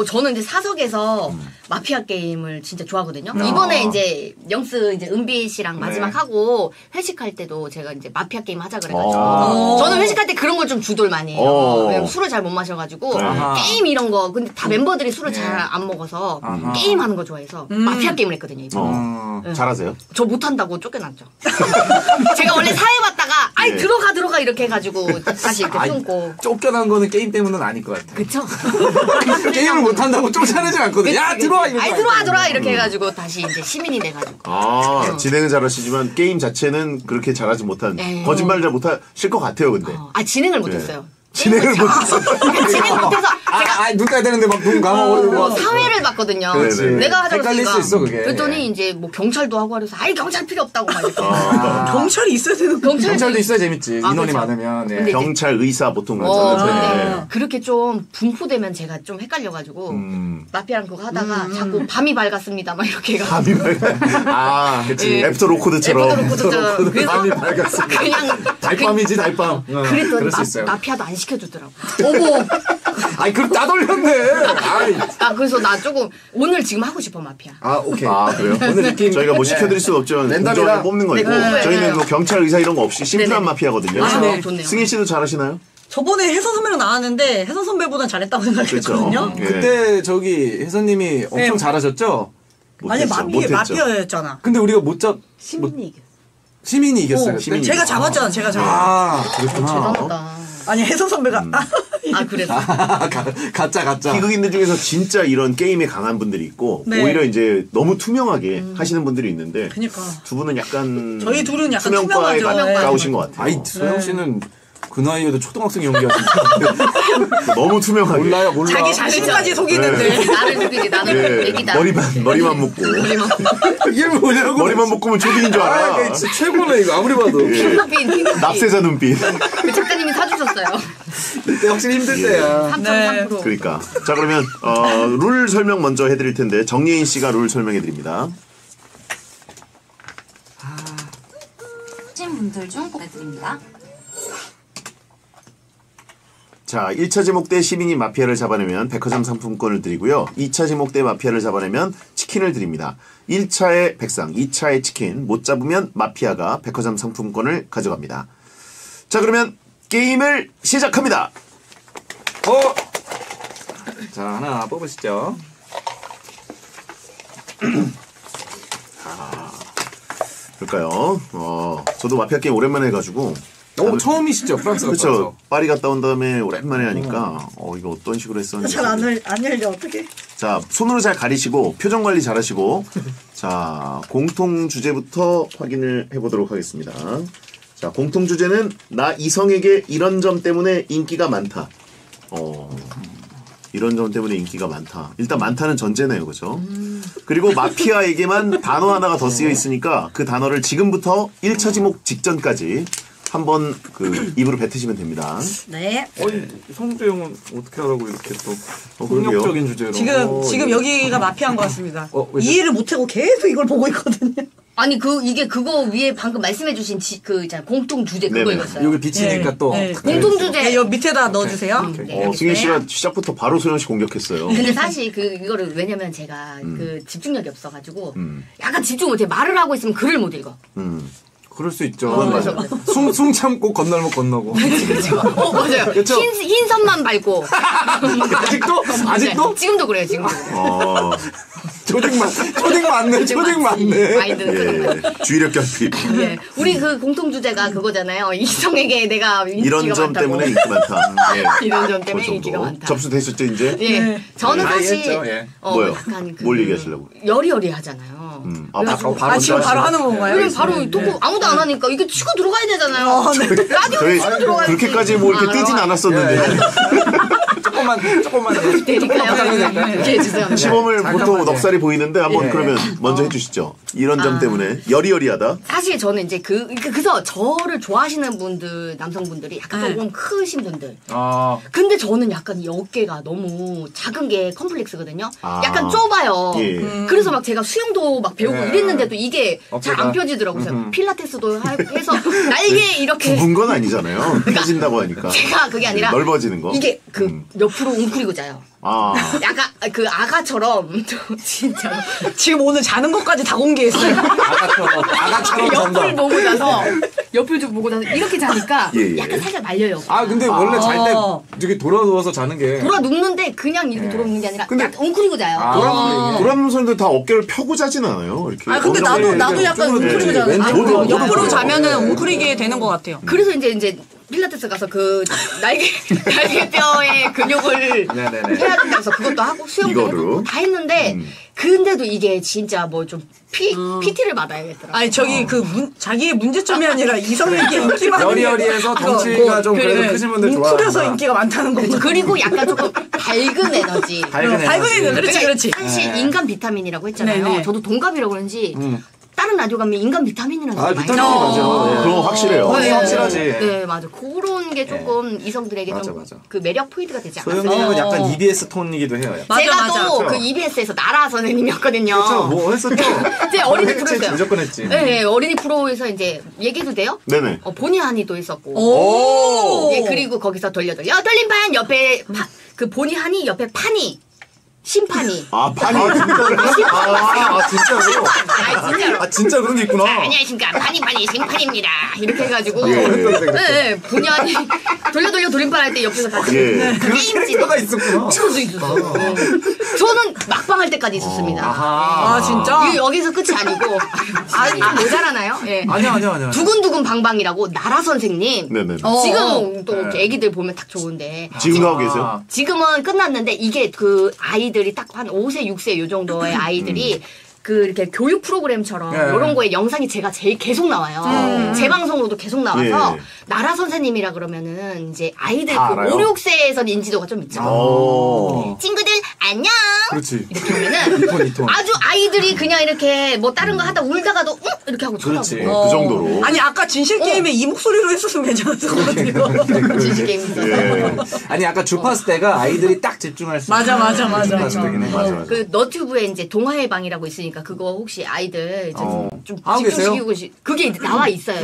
저는 이제 사석에서 마피아 게임을 진짜 좋아하거든요. 이번에 이제 영스 이제 은비 씨랑 마지막 하고 회식할 때도 제가 이제 마피아 게임 하자 그래가지고 저는 회식할 때 그런 걸 좀 주도를 많이 해요. 술을 잘 못 마셔가지고 게임 이런 거 근데 다 멤버들이 술을 잘 안 먹어서 게임 하는 거 좋아해서 마피아 게임을 했거든요. 이번에. 네. 잘하세요? 저 못한다고 쫓겨났죠. 제가 원래 사회봤다가 아이 들어가 이렇게 해가지고 다시 이렇게 숨고 쫓겨난 거는 게임 때문은 아닐 것 같아요. 그쵸? 게임 못한다고 쫓아내지 않거든. 야 들어와 이렇게. 아이 들어와 이렇게 해가지고 다시 이제 시민이 돼가지고. 진행은 잘하시지만 게임 자체는 그렇게 잘하지 못한. 거짓말을 잘 못하실 것 같아요, 근데. 진행을 못했어요. 진행을 못했어. 진행 못해서 제가 눈 떠야 되는데 막 눈 감아버리고 막 사회를 봤거든요. 내가 하자고 헷갈릴 수 있어 그게. 그랬더니 이제 뭐 경찰도 하고 그래서 아예 경찰 필요 없다고 막 이렇게. 경찰이 있어야 되는 거. 경찰도 있어야 재밌지. 인원이 많으면. 경찰 의사 보통 가잖아요. 그렇게 좀 분포되면 제가 좀 헷갈려가지고 마피아랑 그거 하다가 자꾸 밤이 밝았습니다 막 이렇게 해가. 밤이 밝았. 그렇지. 애프터 로코드처럼. 밤이 밝았어. 그냥 달밤이지 달밤. 그랬더니 마피아도 안 시켜주더라고. 어머. 아니 그럼 따돌렸네. 그래서 나 조금 오늘 지금 하고 싶어 마피아. 오케이. 그래요. 오늘 느낌 저희가 뭐 시켜드릴 수는 없지만 랜덤으로 뽑는 거고 저희는 뭐 경찰 의사 이런 거 없이 심플한 마피아거든요. 네. 좋네요. 승희 씨도 잘하시나요? 저번에 혜선 선배랑 나왔는데 혜선 선배보단 잘했다고 생각했거든요. 그때 저기 혜선님이 엄청 잘하셨죠? 아니 마피아였잖아. 근데 우리가 못 잡. 시민이 이겼어. 시민이 이겼어요. 제가 잡았잖아. 제가 잡았어. 그렇구나. 대단하다. 아니 혜선 선배가 그래서 가짜 희극인들 중에서 진짜 이런 게임에 강한 분들이 있고 오히려 이제 너무 투명하게 하시는 분들이 있는데 두 분은 약간 저희 둘은 약간 투명과에 가까우신 것 같아요. 소영 씨는 그 나이에도 초등학생 연기하시는데 너무 투명하게 몰라 자기 자신까지 속이는데 나를 속이지 나는 애기다 머리만 묶고 이게 뭐냐고 머리만 묶으면 초딩인 줄 알아. 최고네 이거 아무리 봐도 납세자 눈빛 작가님이 사주셨어요. 그때 확실히 힘들 때야. 3.3% 그러니까 자 그러면 룰 설명 먼저 해드릴 텐데 정예인 씨가 룰 설명해드립니다. 분들 중 보내드립니다. 자, 1차 제목 때 시민이 마피아를 잡아내면 백화점 상품권을 드리고요. 2차 제목 때 마피아를 잡아내면 치킨을 드립니다. 1차에 백상, 2차에 치킨, 못 잡으면 마피아가 백화점 상품권을 가져갑니다. 자, 그러면 게임을 시작합니다. 자, 하나 뽑으시죠. 그럴까요? 저도 마피아 게임 오랜만에 해가지고 처음이시죠? 프랑스 갔다 와서. 그렇죠. 파리 갔다 온 다음에 오랜만에 하니까 이거 어떤 식으로 했었는지 잘 안 열려. 어떻게? 자, 손으로 잘 가리시고 표정 관리 잘 하시고 자, 공통 주제부터 확인을 해보도록 하겠습니다. 자, 공통 주제는 나 이성에게 이런 점 때문에 인기가 많다. 이런 점 때문에 인기가 많다. 일단 많다는 전제네요. 그렇죠? 그리고 마피아에게만 단어 하나가 더 쓰여 있으니까 그 단어를 지금부터 1차 지목 직전까지 한번 입으로 뱉으시면 됩니다. 네. 성재 형은 어떻게 하라고 이렇게 또 폭력적인 주제로. 지금 여기가 마피아인 것 같습니다. 이해를 못하고 계속 이걸 보고 있거든요. 아니 이게 그거 위에 방금 말씀해주신 있잖아요. 공통 주제 그거였어요. 여기 비치니까 또 공통 주제. 여기 밑에다 넣어주세요. 승희 씨가 시작부터 바로 소영 씨 공격했어요. 근데 사실 이거를 왜냐면 제가 집중력이 없어가지고 약간 집중 못해. 말을 하고 있으면 글을 못 읽어. 그럴 수 있죠. 숨 참고 건널목 건너고. 맞아요. 흰 선만 밟고. 아직도? 지금도 그래요. 지금도. 초딩 맞네. 주의력 결핍. 우리 공통 주제가 그거잖아요. 이성에게 내가 이런 점 때문에 인기 많다. 이런 점 때문에 인기가 많다. 접수됐었죠 이제? 예. 저는 사실 뭐요? 뭘 얘기하시려고? 여리여리 하잖아요. 지금 바로 하는 건가요? 그럼 바로 듣고 아무도 안 하니까 이게 치고 들어가야 되잖아요. 라디오를 치고 들어가야 돼. 그렇게까지 뭐 이렇게 뜨진 않았었는데. 조금만 해주세요. 시범을 보통 넉살이 보이는데 한번 그러면 먼저 해주시죠. 이런 점 때문에 여리여리하다. 사실 저는 이제 그래서 저를 좋아하시는 분들 남성분들이 약간 조금 크신 분들. 근데 저는 약간 어깨가 너무 작은 게 컴플렉스거든요. 약간 좁아요. 그래서 막 제가 수영도 막 배우고 이랬는데도 이게 잘 안 펴지더라고요. 필라테스도 해서 날개 이렇게 굽은 건 아니잖아요. 펴진다고 하니까. 제가 그게 아니라 넓어지는 거. 이게 옆 옆으로 웅크리고 자요. 아. 약간 그 아가처럼 진짜 지금 오늘 자는 것까지 다 공개했어요. 아가처럼 잔다. 옆을 보고 자서 옆을 좀 보고 자서 이렇게 자니까 예, 예. 약간 살짝 말려요. 아 근데 원래 잘 때 저기 돌아 누워서 자는 게 돌아 눕는데 그냥 이렇게 예. 돌아 눕는 게 아니라 근데 웅크리고 자요. 돌아 눕는 사람들 다 어깨를 펴고 자진 않아요. 이렇게. 아 근데 나도 약간 웅크리고 자요. 옆으로 자면은 웅크리게 되는 것 같아요. 그래서 이제 필라테스 가서 그 날개뼈의 근육을 해야 된다면서 그것도 하고 수영도 하고 다 했는데 근데도 이게 진짜 뭐 좀 PT를 받아야겠더라고요. 아니 저기 그 자기의 문제점이 아니라 이성에게 인기만 여리여리해서 덩치가 좀 그래도 크신 분들 좋아하는 웅크려서 인기가 많다는 거죠. 그리고 약간 조금 밝은 에너지 밝은 에너지 그렇지 사실 인간 비타민이라고 했잖아요. 네네. 저도 동갑이라고 그런지 다른 라디오 가면 인간 비타민이라는 게 많이 나와요. 네. 그건 확실해요. 네. 확실하지. 네, 맞아. 그런 게 조금 네. 이성들에게 좀 그 매력 포인트가 되지 않았어요. 소영 형은 약간 EBS 톤이기도 해요. 맞아, 제가 또 그 EBS에서 나라 선생님이었거든요. 그렇죠. 뭐 했었죠? 제 어린이 프로였어요. 무조건 했지. 네, 어린이 프로에서 이제 얘기도 돼요? 네네. 본의 아니도 있었고. 오. 예, 그리고 거기서 돌려. 돌림판 옆에 그 본의 아니 옆에 판이. 심판이. 아, 판이. 진짜로? 진짜로. 진짜 그런 게 있구나. 자, 안녕하십니까. 판이, 심판입니다. 이렇게 해가지고. 예, 네, 본연이. 돌려 돌림판 할 때 옆에서 같이. 예. 그런 캐릭터가 있었구나. 저도 있었어요. 저는 막방 할 때까지 있었습니다. 아, 진짜? 여기서 끝이 아니고. 아, 모자라나요? 예. 아니요. 두근두근 방방이라고, 나라 선생님. 네네. 지금 또 애기들 보면 딱 좋은데. 지금 하고 계세요? 지금은 끝났는데, 이게 그 아이들이 딱 한 5세, 6세 요 정도의 아이들이 그 이렇게 교육 프로그램처럼 이런 거에 영상이 제가 제일 계속 나와요. 재방송으로도 계속 나와서 나라 선생님이라 그러면은 이제 아이들 그 5, 6세에선 인지도가 좀 있죠. 친구들 안녕. 그렇지. 이렇게 하면은 이톤. 아주 아이들이 그냥 이렇게 뭐 다른 거 하다 울다가도 이렇게 하고 쳐다보고. 그렇지. 그 정도로. 아니 아까 진실 게임에 이 목소리로 했었으면 괜찮았거든요. 진실 게임에서. 예. 아니 아까 주파수대가 아이들이 딱 집중할 수. 맞아. 그 너튜브에 이제 동화의 방이라고 있으니까. 그거 혹시 아이들 좀 집중시키고 그게 나와 있어요.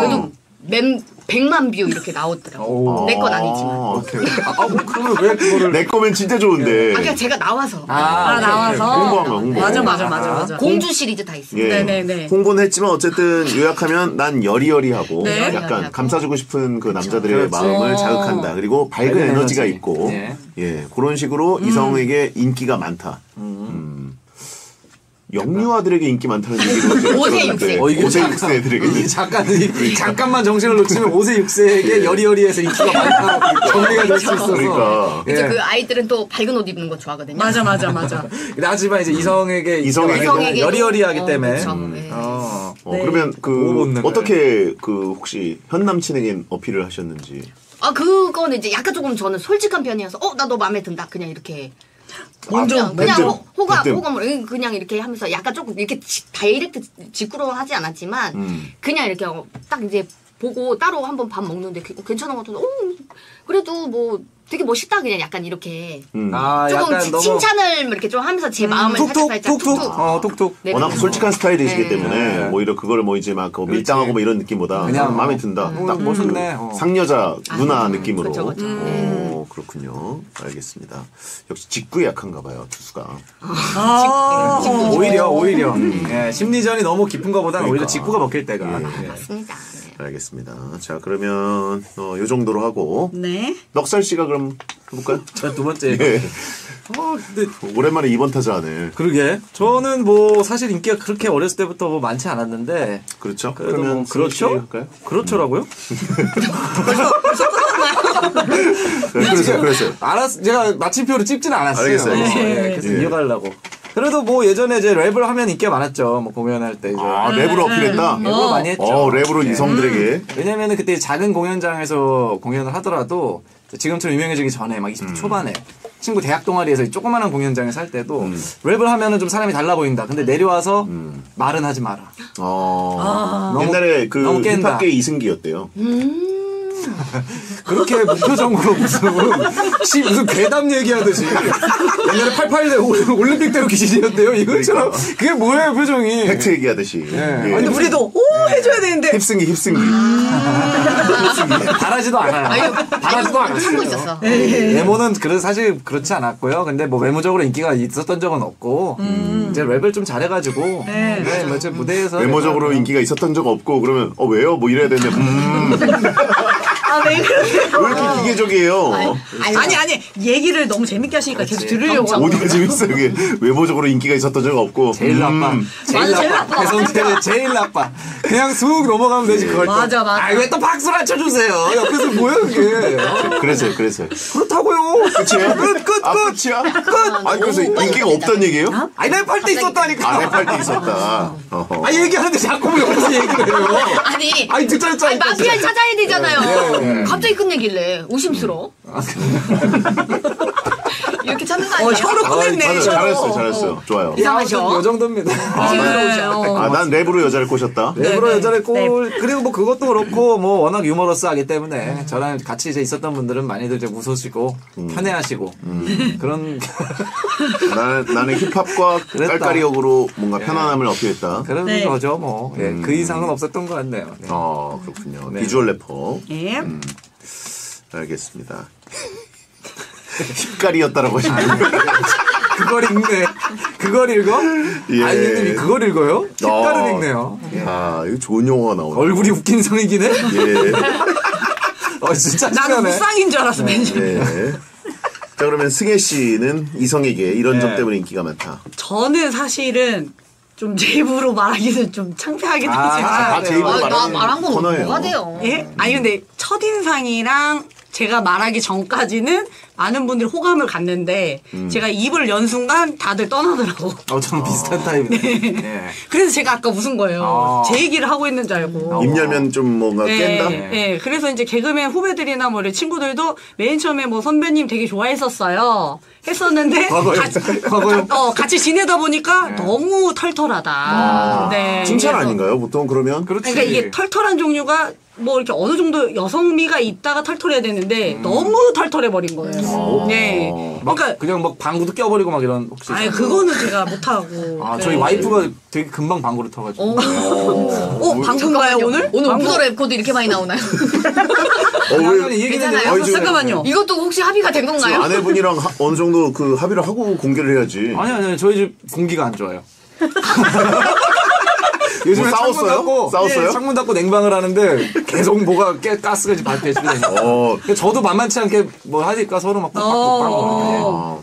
그래도 100만 뷰 이렇게 나오더라고. 내 건 아니지만. 그러면 왜 그거를 내 거면 진짜 좋은데. 그냥 제가 나와서. 나와서. 홍보하면. 맞아. 공주 시리즈 다 있어요. 네네네. 홍보는 했지만 어쨌든 요약하면 난 여리여리하고 약간 감싸주고 싶은 그 남자들의 마음을 자극한다. 그리고 밝은 에너지가 있고 예 그런 식으로 이성에게 인기가 많다. 영유아들에게 인기 많다는 얘기가 5세, 6세. 5세, 6세들에게. 잠깐만 정신을 놓치면 5세, 6세에게 여리여리해서 인기가 많다. 정리가 될 수 있어서. 그러니까. 이제 그 아이들은 또 밝은 옷 입는 거 좋아하거든요. 맞아. 하지만 이제 이성에게 여리여리하기 때문에. 그러면 그 어떻게 그 혹시 현 남친에게 어필을 하셨는지. 아 그거는 이제 약간 조금 저는 솔직한 편이어서 나 너 마음에 든다 그냥 이렇게. 그냥 호감을 그냥 이렇게 하면서 약간 조금 이렇게 다이렉트 직구로 하지 않았지만 그냥 이렇게 딱 이제 보고 따로 한번 밥 먹는데 괜찮은 것 같은데 그래도 뭐 되게 멋있다 그냥 약간 이렇게 조금 칭찬을 이렇게 좀 하면서 제 마음을 살짝 톡톡 워낙 솔직한 스타일이시기 때문에 뭐 이런 그걸 뭐 이제 막 밀당하고 뭐 이런 느낌보다 그냥 마음에 든다 딱 멋있네 상여자 누나 느낌으로 그렇군요. 알겠습니다. 역시 직구에 약한가 봐요. 투수가. 오히려. 예, 심리전이 너무 깊은 것보다는 오히려 직구가 먹힐 때가. 예. 맞습니다. 네. 알겠습니다. 자 그러면 요 정도로 하고 네. 넉살 씨가 그럼 해볼까요? 자, 두 번째. 예. 근데 오랜만에 2번 타자 하네. 그러게. 저는 뭐 사실 인기가 그렇게 어렸을 때부터 뭐 많지 않았는데. 그렇죠. 그러면 뭐 그렇죠? 그렇죠라고요? 벌써 그랬어요. 제가 마침표를 찍지는 않았어요. 알겠어요. 예, 계속 이어가려고. 그래도 뭐 예전에 이제 랩을 하면 인기가 많았죠. 뭐 공연할 때. 이제. 랩으로 어필했다? 랩을 많이 했죠. 랩으로 이성들에게. 왜냐면은 그때 작은 공연장에서 공연을 하더라도 지금처럼 유명해지기 전에 막 20대 초반에 친구 대학 동아리에서 조그마한 공연장에 살 때도 랩을 하면은 좀 사람이 달라 보인다. 근데 내려와서 말은 하지 마라. 옛날에 그 힙합계 이승기였대요. 그렇게 목표적으로 무슨 괴담 얘기하듯이 옛날에 88대 올림픽 대회 기신이었대요 이것처럼 그게 뭐예요 표정이 팩트 얘기하듯이. 근데 우리도 해줘야 되는데. 힙승기. 바라지도 않아요. 아니, 참고 있었어. 외모는 그래서 사실 그렇지 않았고요. 근데 뭐 외모적으로 인기가 있었던 적은 없고 이제 랩을 좀 잘해가지고 네, 맞죠. 무대에서 외모적으로 인기가 있었던 적 없고 그러면 왜요? 뭐 이래야 되는데. 왜 이렇게 기계적이에요? 아니 얘기를 너무 재밌게 하시니까 그렇지. 계속 들으려고. 어디가 재밌어요? 이게 외모적으로 인기가 있었던 적 없고 제일 나빠. 배성재 제일 나빠. 그냥 쑥 넘어가면 되지 그걸. 맞아. 아, 왜 또 박수를 쳐주세요? 옆에서 뭐야 그게? 그래서요. 그렇다고요. 끝이에요? 끝. 아니 그래서 인기가 없다는 얘기예요? 어? 아니 랩할 때 있었다니까. 랩할 때 있었다. 아 얘기하는데 자꾸 왜 여기서 얘기를 해요? 아니 듣자니 마피아를 찾아야 되잖아요. 갑자기 끝내길래 의심스러워. 이렇게 찾는 거 아니야? 혀로 끝냈네. 잘했어요. 좋아요. 이상하죠? 이 정도입니다. 난 랩으로 여자를 꼬셨다. 랩으로 여자를 꼬. 그리고 뭐 그것도 그렇고 뭐 워낙 유머러스하기 때문에 저랑 같이 이제 있었던 분들은 많이들 이제 웃으시고 편해하시고 그런. 나는 힙합과 깔깔이역으로 뭔가 편안함을 어필했다. 그런 거죠 뭐. 그 이상은 없었던 것 같네요. 아 그렇군요. 비주얼 래퍼. 알겠습니다. 힙가리였다라고 하시네요. 그걸 읽네. 그걸 읽어? 예. 아니, 님이 그걸 읽어요? 힙가를 읽네요. 아, 이거 좋은 용어가 나오네. 얼굴이 웃긴 상이긴 해? 예. 진짜 나는 무쌍인 줄 알았어, 맨 처음에. 예. 자, 그러면 승혜 씨는 이성에게 이런 점 때문에 인기가 많다. 저는 사실은 좀 제 입으로 말하기는 좀 창피하긴 하지만. 제 입으로 말한 건 뭐가 돼요? 예? 아니, 근데 첫인상이랑 제가 말하기 전까지는 많은 분들이 호감을 갖는데 제가 입을 연 순간 다들 떠나더라고. 저는 비슷한 타입이네. 네. 그래서 제가 아까 웃은 거예요. 제 얘기를 하고 있는 줄 알고. 입 열면 좀 뭔가 깬다? 네. 그래서 이제 개그맨 후배들이나 뭐 친구들도 맨 처음에 뭐 선배님 되게 좋아했었어요. 했었는데 같이 지내다 보니까 너무 털털하다. 네. 칭찬 아닌가요? 보통 그러면? 그렇지. 그러니까 이게 털털한 종류가 뭐 이렇게 어느 정도 여성미가 있다가 털털해야 되는데 너무 털털해버린 거예요. 네. 그러니까 그냥 막 방구도 껴버리고 막 이런. 혹시 그거는 제가 못하고. 저희 와이프가 되게 금방 방구를 터가지고. 방구인가요 오늘? 오늘 방구 랩코드 이렇게 많이 나오나요? 괜찮아요. 잠깐만요. 이것도 혹시 합의가 된 건가요? 아내분이랑 어느 정도 그 합의를 하고 공개를 해야지. 아니 저희 집 공기가 안 좋아요. 요즘에 싸웠어요? 예, 창문 닫고 냉방을 하는데 계속 뭐가 가스가 이제 발표해지고 저도 만만치 않게 뭐 하니까 서로 막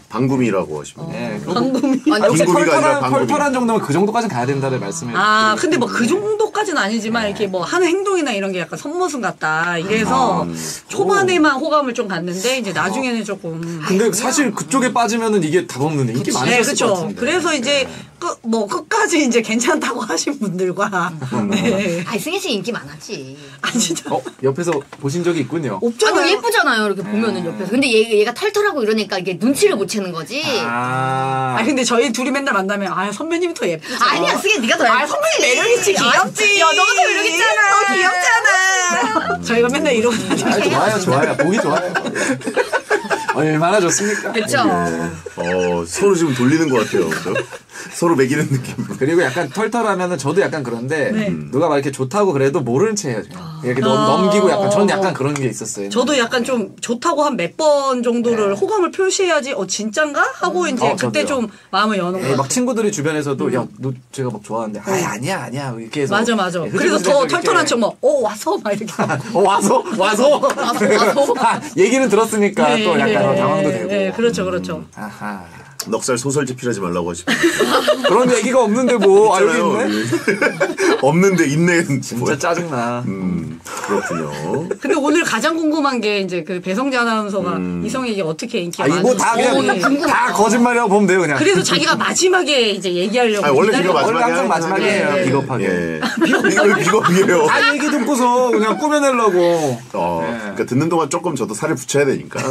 방구미라고 하시면 방구미. 혹시 털털한 정도면 그 정도까지는 가야 된다는 말씀을. 근데 뭐 그 정도까지는 아니지만 이렇게 뭐 하는 행동이나 이런 게 약간 선모순 같다. 이래서 초반에만 호감을 좀 갖는데 이제 나중에는 조금. 근데 사실 그쪽에 빠지면은 이게 답 없는데 인기 많으셨을 것 같은데. 그래서 이제 끝까지 이제 괜찮다고 하신 분들. 승혜 씨 인기 많았지. 진짜? 옆에서 보신 적이 있군요. 너무 예쁘잖아요, 이렇게 보면은 옆에서. 근데 얘가 털털하고 이러니까 이게 눈치를 못 채는 거지. 근데 저희 둘이 맨날 만나면 선배님이 더 예쁘죠. 아니야, 승혜 네가 더 예쁘지. 선배님 매력있지, 귀엽지. 너도 매력있잖아. 너 귀엽잖아. 저희가 맨날 이러고 다녀요. 좋아요. 보기 좋아요. 얼마나 좋습니까? 그렇죠. 서로 지금 돌리는 것 같아요. 서로 매기는 느낌. 그리고 약간 털털하면은 저도 약간 그런데 누가 막 이렇게 좋다고 그래도 모르는 체 해요. 이렇게 넘기고 약간 저는 약간 그런 게 있었어요. 저도 약간 좀 좋다고 한 몇 번 정도를 호감을 표시해야지 진짠가 하고 이제 그때 좀 마음을 여는 거예요. 막 친구들이 주변에서도 너 제가 막 좋아하는데 아니야 이렇게 해서 맞아. 그래서 더 털털한 척 막 와서 막 이렇게 와서 얘기는 들었으니까 또 약간 당황도 되고. 네, 그렇죠. 아하. 넉살 소설 집필하지 말라고 하시고. 그런 얘기가 없는데 뭐 알고 있네. 없는데 있네. 진짜 짜증나. 그렇군요. 근데 오늘 가장 궁금한 게 이제 그 배성재 아나운서가 이성에게 어떻게 인기가 많은지. 이거 다 그냥 다 거짓말이라고 보면 돼요 그냥. 그래서 자기가 마지막에 이제 얘기하려고. 원래 제가 마지막에 비겁하게. 비겁이에요. 얘기 듣고서 그냥 꾸며내려고. 그러니까 듣는 동안 조금 저도 살을 붙여야 되니까.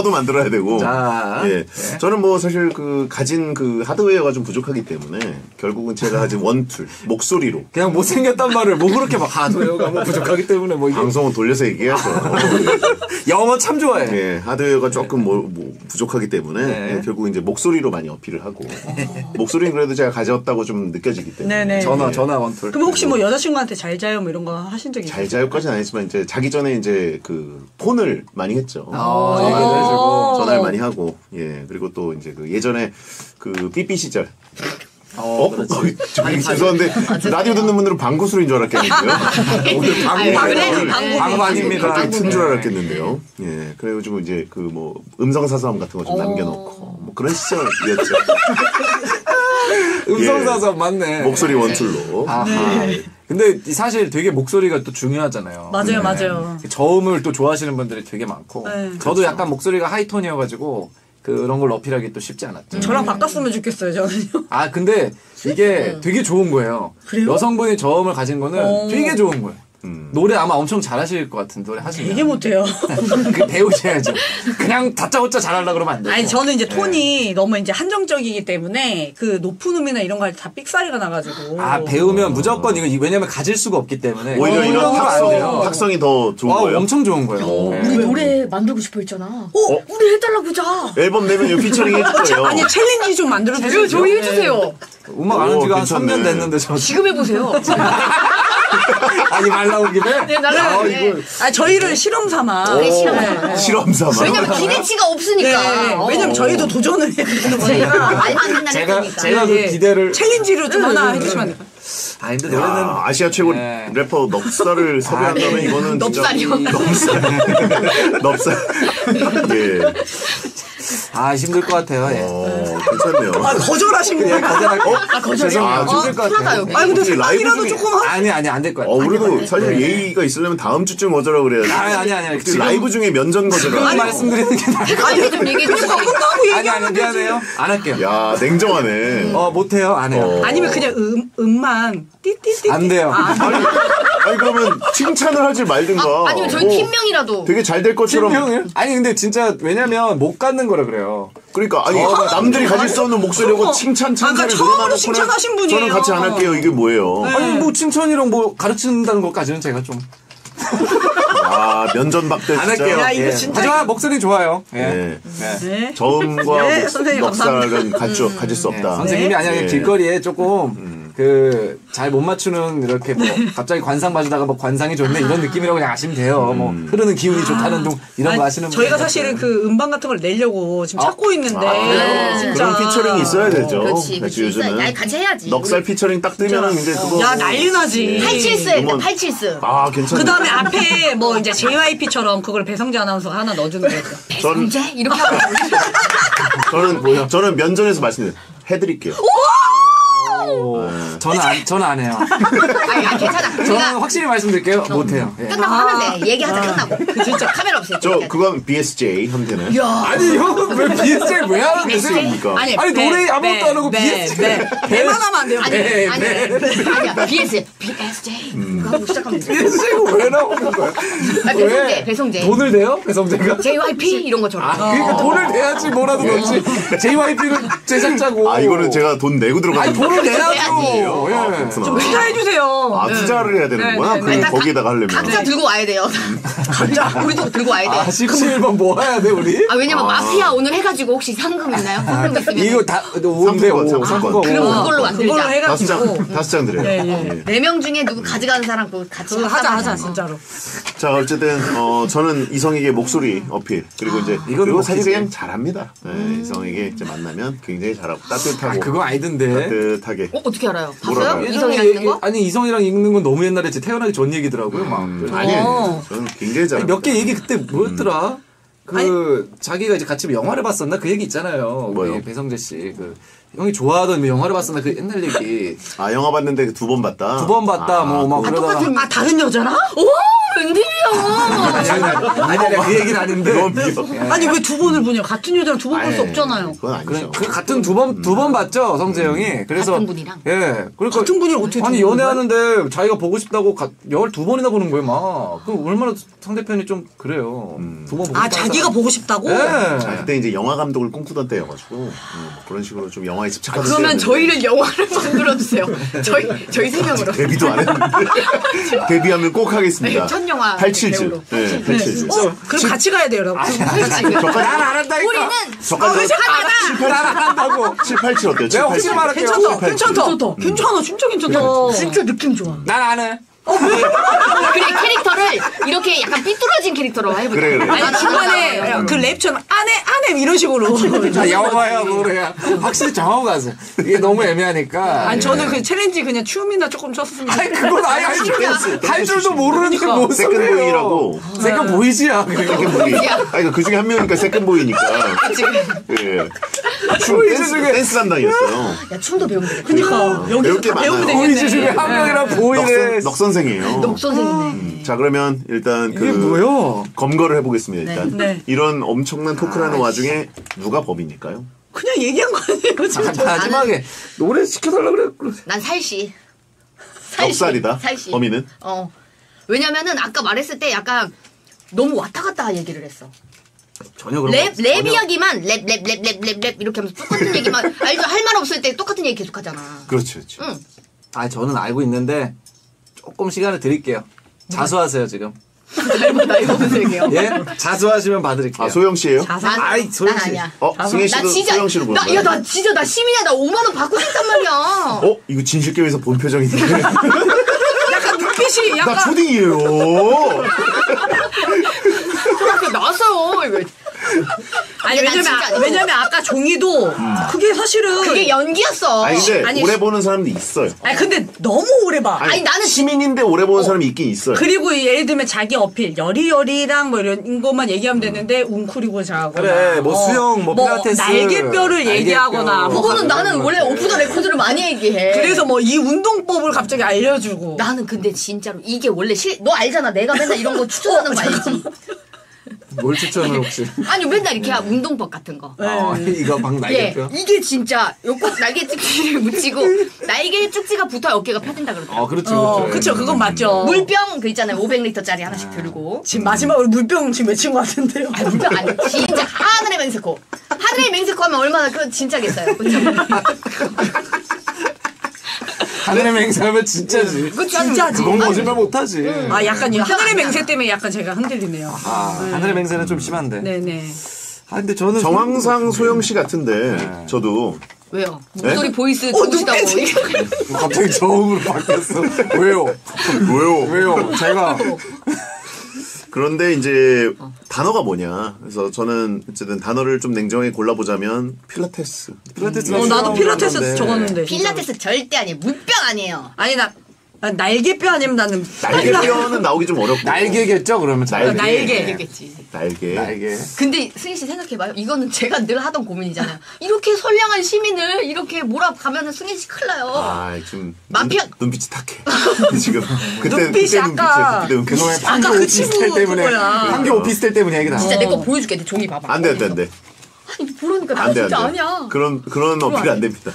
나라도 만들어야 되고. 자, 예. 네. 저는 뭐 사실 그 가진 그 하드웨어가 좀 부족하기 때문에 결국은 제가 가진 원툴 목소리로 그냥 못 생겼단 말을 뭐 그렇게 막 하드웨어가 뭐 부족하기 때문에 뭐 방송을 돌려서 얘기하죠. 영어 참 좋아해. 예, 하드웨어가 조금 뭐 부족하기 때문에 네. 예, 결국 이제 목소리로 많이 어필을 하고 목소리는 그래도 제가 가져왔다고 좀 느껴지기 때문에 네네. 전화 원툴. 그럼 혹시 뭐 여자친구한테 잘 자요 뭐 이런 거 하신 적이 있어요? 잘 자요까지는 아니지만 이제 자기 전에 이제 그 폰을 많이 했죠. 얘기를 해주고 전화를 많이 하고 예 그리고 또 이제 그 예전에 그 삐삐 시절. 아니, 죄송한데 라디오 듣는 분들은 방구수인 줄 알았겠는데요. 오늘 방구 아닙니다. 튼 줄 알았겠는데요. 예, 그래가지고 이제 그 뭐 음성 사서함 같은 거 좀 남겨놓고 뭐 그런 시절이었죠. 음성 사서함 맞네. 목소리 원툴로. 근데 사실 되게 목소리가 또 중요하잖아요. 맞아요, 네. 맞아요. 저음을 또 좋아하시는 분들이 되게 많고 네. 저도 그렇죠. 약간 목소리가 하이톤이어가지고. 그런 걸 어필하기 또 쉽지 않았죠. 저랑 바꿨으면 좋겠어요, 저는요. 아, 근데 이게 되게 좋은 거예요. 그래요? 여성분이 저음을 가진 거는 되게 좋은 거예요. 노래 아마 엄청 잘하실 것 같은 노래 하시면 되게 못해요. 배우셔야죠. 그냥 다짜고짜 잘하려고 그러면 안 돼요. 아니 저는 이제 톤이 네. 너무 이제 한정적이기 때문에 그 높은 음이나 이런 거 할 때 다 삑사리가 나가지고. 아 배우면 무조건 이거 왜냐면 가질 수가 없기 때문에 오히려 이런 탁성이 더 좋은 거예요. 엄청 좋은 거예요. 네. 우리 노래 만들고 싶어 했잖아. 우리 해달라고 보자. 앨범 내면 이거 피처링 해주세요. 아니 챌린지 좀 만들어주세요. 저희 해주세요. 음악 아는 지가 한 3년 됐는데 저 지금 해보세요. 아니 말 나온 김에 네, 저희를 실험 삼아 실험 삼아 왜냐면 기대치가 없으니까 네. 왜냐면 저희도 도전을 해야 되는 거니까 제가 그 기대를 챌린지로 좀 하나 해주시면 안 될까요? 아 근데 노래는 아시아 최고 네. 래퍼 넉살을 섭외한다면 이거는 넉살이요. 넉살. 예. 아 힘들 것 같아요. 예. 괜찮네요. 아 거절하신 거예요? 예, 거절해요. 힘들 것 같아요. 아 근데 생각이라도 조금 아니 안 될 것 같아요. 그래도 사실 예의가 있으려면 다음 주쯤 거절하고 그래야지. 아니. 지금 라이브 중에 면전 거절. 지금 말씀드리는 게 나아요. 아니 좀 얘기해 주세요. 아니 미안해요. 안 할게요. 야 냉정하네. 못해요 안 해요. 아니면 그냥 음만 띠띠띠. 안 돼요. 아니 그러면 칭찬을 하지 말든가. 아니면 저희 팀명이라도. 되게 잘 될 것처럼. 팀명이요? 아니 근데 진짜 왜냐면 못 갖는 거라 그래요. 그러니까 아니 남들이 가질 수 없는 목소리하고 칭찬 찬사를 늘어나는 거는 저는 같이 안 할게요. 이게 뭐예요? 네. 아니 뭐 칭찬이랑 뭐 가르친다는 것까지는 제가 좀. 아 면전박대 진짜. 안 할게요. 야, 이거 진짜. 하지만 목소리 좋아요. 네. 저음과 넉살은 가질 수 없다. 선생님이 아니라 길거리에 조금. 잘 못 맞추는 이렇게 뭐 갑자기 관상 봐주다가 뭐 관상이 좋네 이런 느낌이라고 그냥 아시면 돼요. 뭐 흐르는 기운이 좋다는 둥 이런 거 아시는 분들. 저희가 사실은 그 음반 같은 걸 내려고 지금 찾고 있는데 진짜. 그런 피처링이 있어야 되죠. 그렇지. 요즘은. 아니 같이 해야지. 넉살 피처링 딱 뜨면은 이제 그거. 야 난리 나지. 874. 아 괜찮네. 그다음에 앞에 뭐 이제 JYP처럼 그걸 배성재 아나운서 하나 넣어주는 거예요. 배성재 이렇게 하고. 저는 면전에서 해드릴게요. 저는 안 해요. 아니, 괜찮아. 저는 확실히 말씀드릴게요. 못해요. 끝나고 하면 돼. 얘기하자 끝나고. 진짜 카메라 없어요. 그건 BSJ 하면 되나요? 아니 형은 왜 BSJ 왜 하는 거세요? 아니 노래 아무것도 안 하고 BSJ. 배만 하면 안 돼요. 아니야 BSJ. 그거 시작하면 돼. BSJ가 왜 나오는 거야? 배성재. 돈을 대요? 배성재가? JYP 이런 것처럼. 그러니까 돈을 대야지 뭐라도 넣지. JYP는 제작자고. 아 이거는 제가 돈 내고 들어가는 거예요. 돈을 내야죠. 좀 투자해주세요. 투자를 해야 되는구나. 그럼 거기에다가 하려면. 각자 들고 와야 돼요. 각자. 우리도 들고 와야 돼. 17번 모아야 돼, 우리? 왜냐면 마피아 오늘 해가지고 혹시 상금 있나요? 상금 있으면. 이거 다, 5인데 5. 그럼 그걸로 만들자. 해가지고. 5장 드려요. 네. 4명 중에 누구 가져가는 사람 같이 하자, 진짜로. 자, 어쨌든, 저는 이성에게 목소리 어필. 그리고 이제, 그리고 사실 그냥 잘합니다. 이성에게 이제 만나면 굉장히 잘하고 따뜻하고. 그거 아이던데. 어떻게 알아요? 봤어요? 이성이랑 읽는 거? 아니 이성이랑 읽는 건 너무 옛날에 태어나기 전 얘기더라고요. 아니에요. 저는 굉장히 잘. 몇 개 얘기 그때 뭐였더라? 자기가 이제 같이 영화를 봤었나? 그 얘기 있잖아요. 뭐요? 배성재 씨. 형이 좋아하던 영화를 봤었나? 그 옛날 얘기. 아 영화 봤는데 2번 봤다? 2번 봤다. 뭐 막 그러다가. 똑같은 다른 여자랑? 웬일이야. 아니, 내가 그 얘기는 아닌데. 아니, 왜 두 번을 보냐. 같은 여자랑 두 번 볼 수 없잖아요. 그건 아니죠. 그 같은 두 번 봤죠, 성재 형이. 그래서. 같은 분이랑? 예. 그러니까. 같은 분이랑 어떻게. 아니, 연애하는데 자기가 보고 싶다고 12번이나 보는 거예요, 막. 그럼 얼마나 상대편이 좀 그래요. 두 번 보고 싶다고. 아, 자기가 보고 싶다고? 예. 자, 그때 이제 영화 감독을 꿈꾸던 때여가지고. 그런 식으로 좀 영화에 집착하는. 그러면 저희를 영화를 만들어주세요. 저희 세 명으로. 데뷔도 안 했는데. 데뷔하면 꼭 하겠습니다. 첫 영화. 87주. 네, 87주. 어? 그럼 같이 가야 돼요, 여러분. 같이. 난 안 한다니까. 우리는 안 한다고. 7, 8주 어때요? 내가 혹시 말할게요. 괜찮아. 진짜 괜찮다. 진짜 느낌 좋아. 난 안 해. 그래, 캐릭터를 이렇게 약간 삐뚤어진 캐릭터로 해보자. 그래. 아니, 중간에 그 랩처럼 안해 이런 식으로. 야오마야 노래야. 확실히 정하고 가세요. 이게 너무 애매하니까. 아니, 저는 그 챌린지 그냥 춤이나 조금 췄습니다. 아니, 그건 아예 할 줄도 모르니까 뭐. 세컨보이라고. 세컨보이지야. 아니, 그 중에 한 명이니까 세컨보이니까. 예. 댄스 담당이었어요. 야, 춤도 배운 거. 그러니까 여기 배우면 되겠네. 보이지 중에 한 명이랑 보이네. 넉선생이에요. 넉선생이네. 자, 그러면 일단 그 뭐요? 검거를 해보겠습니다. 일단 이런 엄청난 토크라는 와중에 누가 범인일까요? 그냥 얘기한 거 아니에요, 지금. 마지막에 노래 시켜달라 그래. 난 살씨. 넉살이다. 살씨. 범인은? 왜냐면은 아까 말했을 때 약간 너무 왔다 갔다 얘기를 했어. 전혀 그런 랩 이야기만 랩 이렇게 하면서 똑같은 얘기만 알죠. 할 말 없을 때 똑같은 얘기 계속 하잖아. 그렇죠. 응. 아, 저는 알고 있는데 조금 시간을 드릴게요. 자수하세요 지금. 나이보세요. 예, 자수하시면 봐드릴게요. 아, 소영 씨예요? 아이, 소영 씨. 난 아니야. 승혜 씨도 소영 씨로 보는 거야? 나 진짜 나 시민이야. 나 5만 원 받고 싶단 말이야. 이거 진실게임에서 본 표정인데. 약간 눈빛이 약간. 나 초딩이에요. 그렇게 나서요 이거. 아니, 왜냐면 아까 종이도 그게 사실은 그게 연기였어. 아니, 오래 보는 사람도 있어요. 아니, 근데 너무 오래 봐. 아니, 나는 시민인데 오래 보는 사람이 있긴 있어요. 그리고 예를 들면 자기 어필 여리여리랑 뭐 이런 것만 얘기하면 되는데 웅크리고 자거나 그래, 뭐 수영, 뭐 필라테스, 날개뼈를 얘기하거나. 그거는 나는 원래 오프 더 레코드를 많이 얘기해. 그래서 뭐 이 운동법을 갑자기 알려주고. 나는 근데 진짜로 이게 원래 너 알잖아. 내가 맨날 이런 거 추천하는 거 알지? 뭘 추천을 혹시? 아니, 맨날 이렇게 운동법 같은 거. 이거 막 날개뼈? 예, 이게 진짜 요꼭 날개 쭉지를 묻히고 날개 쭉지가 붙어야 어깨가 펴진다 그러더라고요. 그렇죠. 그건 맞죠. 물병 그 있잖아요. 500리터짜리 하나씩 들고. 지금 마지막으로 물병 지금 외친 것 같은데요. 아니, 물병 아니. 진짜 하늘의 맹세코. 하늘의 맹세코 하면 얼마나 그건 진짜겠어요. 그렇죠? 하늘의 맹세하면 진짜지. 진짜지. 그건 거짓말 못하지. 아, 약간 하늘의 맹세 때문에 약간 제가 흔들리네요. 하늘의 맹세는 좀 심한데. 네네. 아, 근데 저는 정황상 소영 씨 같은데 저도. 왜요? 목소리 네? 보이스 좋으시다고. 갑자기 저음으로 바뀌었어. 왜요? 제가. 그런데 이제 단어가 뭐냐. 그래서 저는 어쨌든 단어를 좀 냉정하게 골라보자면 필라테스. 나도 필라테스 적었는데. 필라테스 절대 아니에요. 물병 아니에요. 아니, 나 날개뼈 아니면 나는. 날개뼈는 나오기 좀 어렵고. 날개겠죠, 그러면. 날개겠지. 날개. 근데 승희 씨 생각해봐요. 이거는 제가 늘 하던 고민이잖아요. 이렇게 선량한 시민을 이렇게 몰아가면은 승희 씨 큰일 나요. 지금 마피아 눈빛이 탁해. 지금 그때 눈빛이 아까 그 친구 때문에. 판교 오피스텔 때문에 얘기 나. 진짜 내 거 보여줄게. 내 종이 봐봐. 안 돼. 아니, 보라니까 나 진짜 아니야. 그런 어필이 안 됩니다.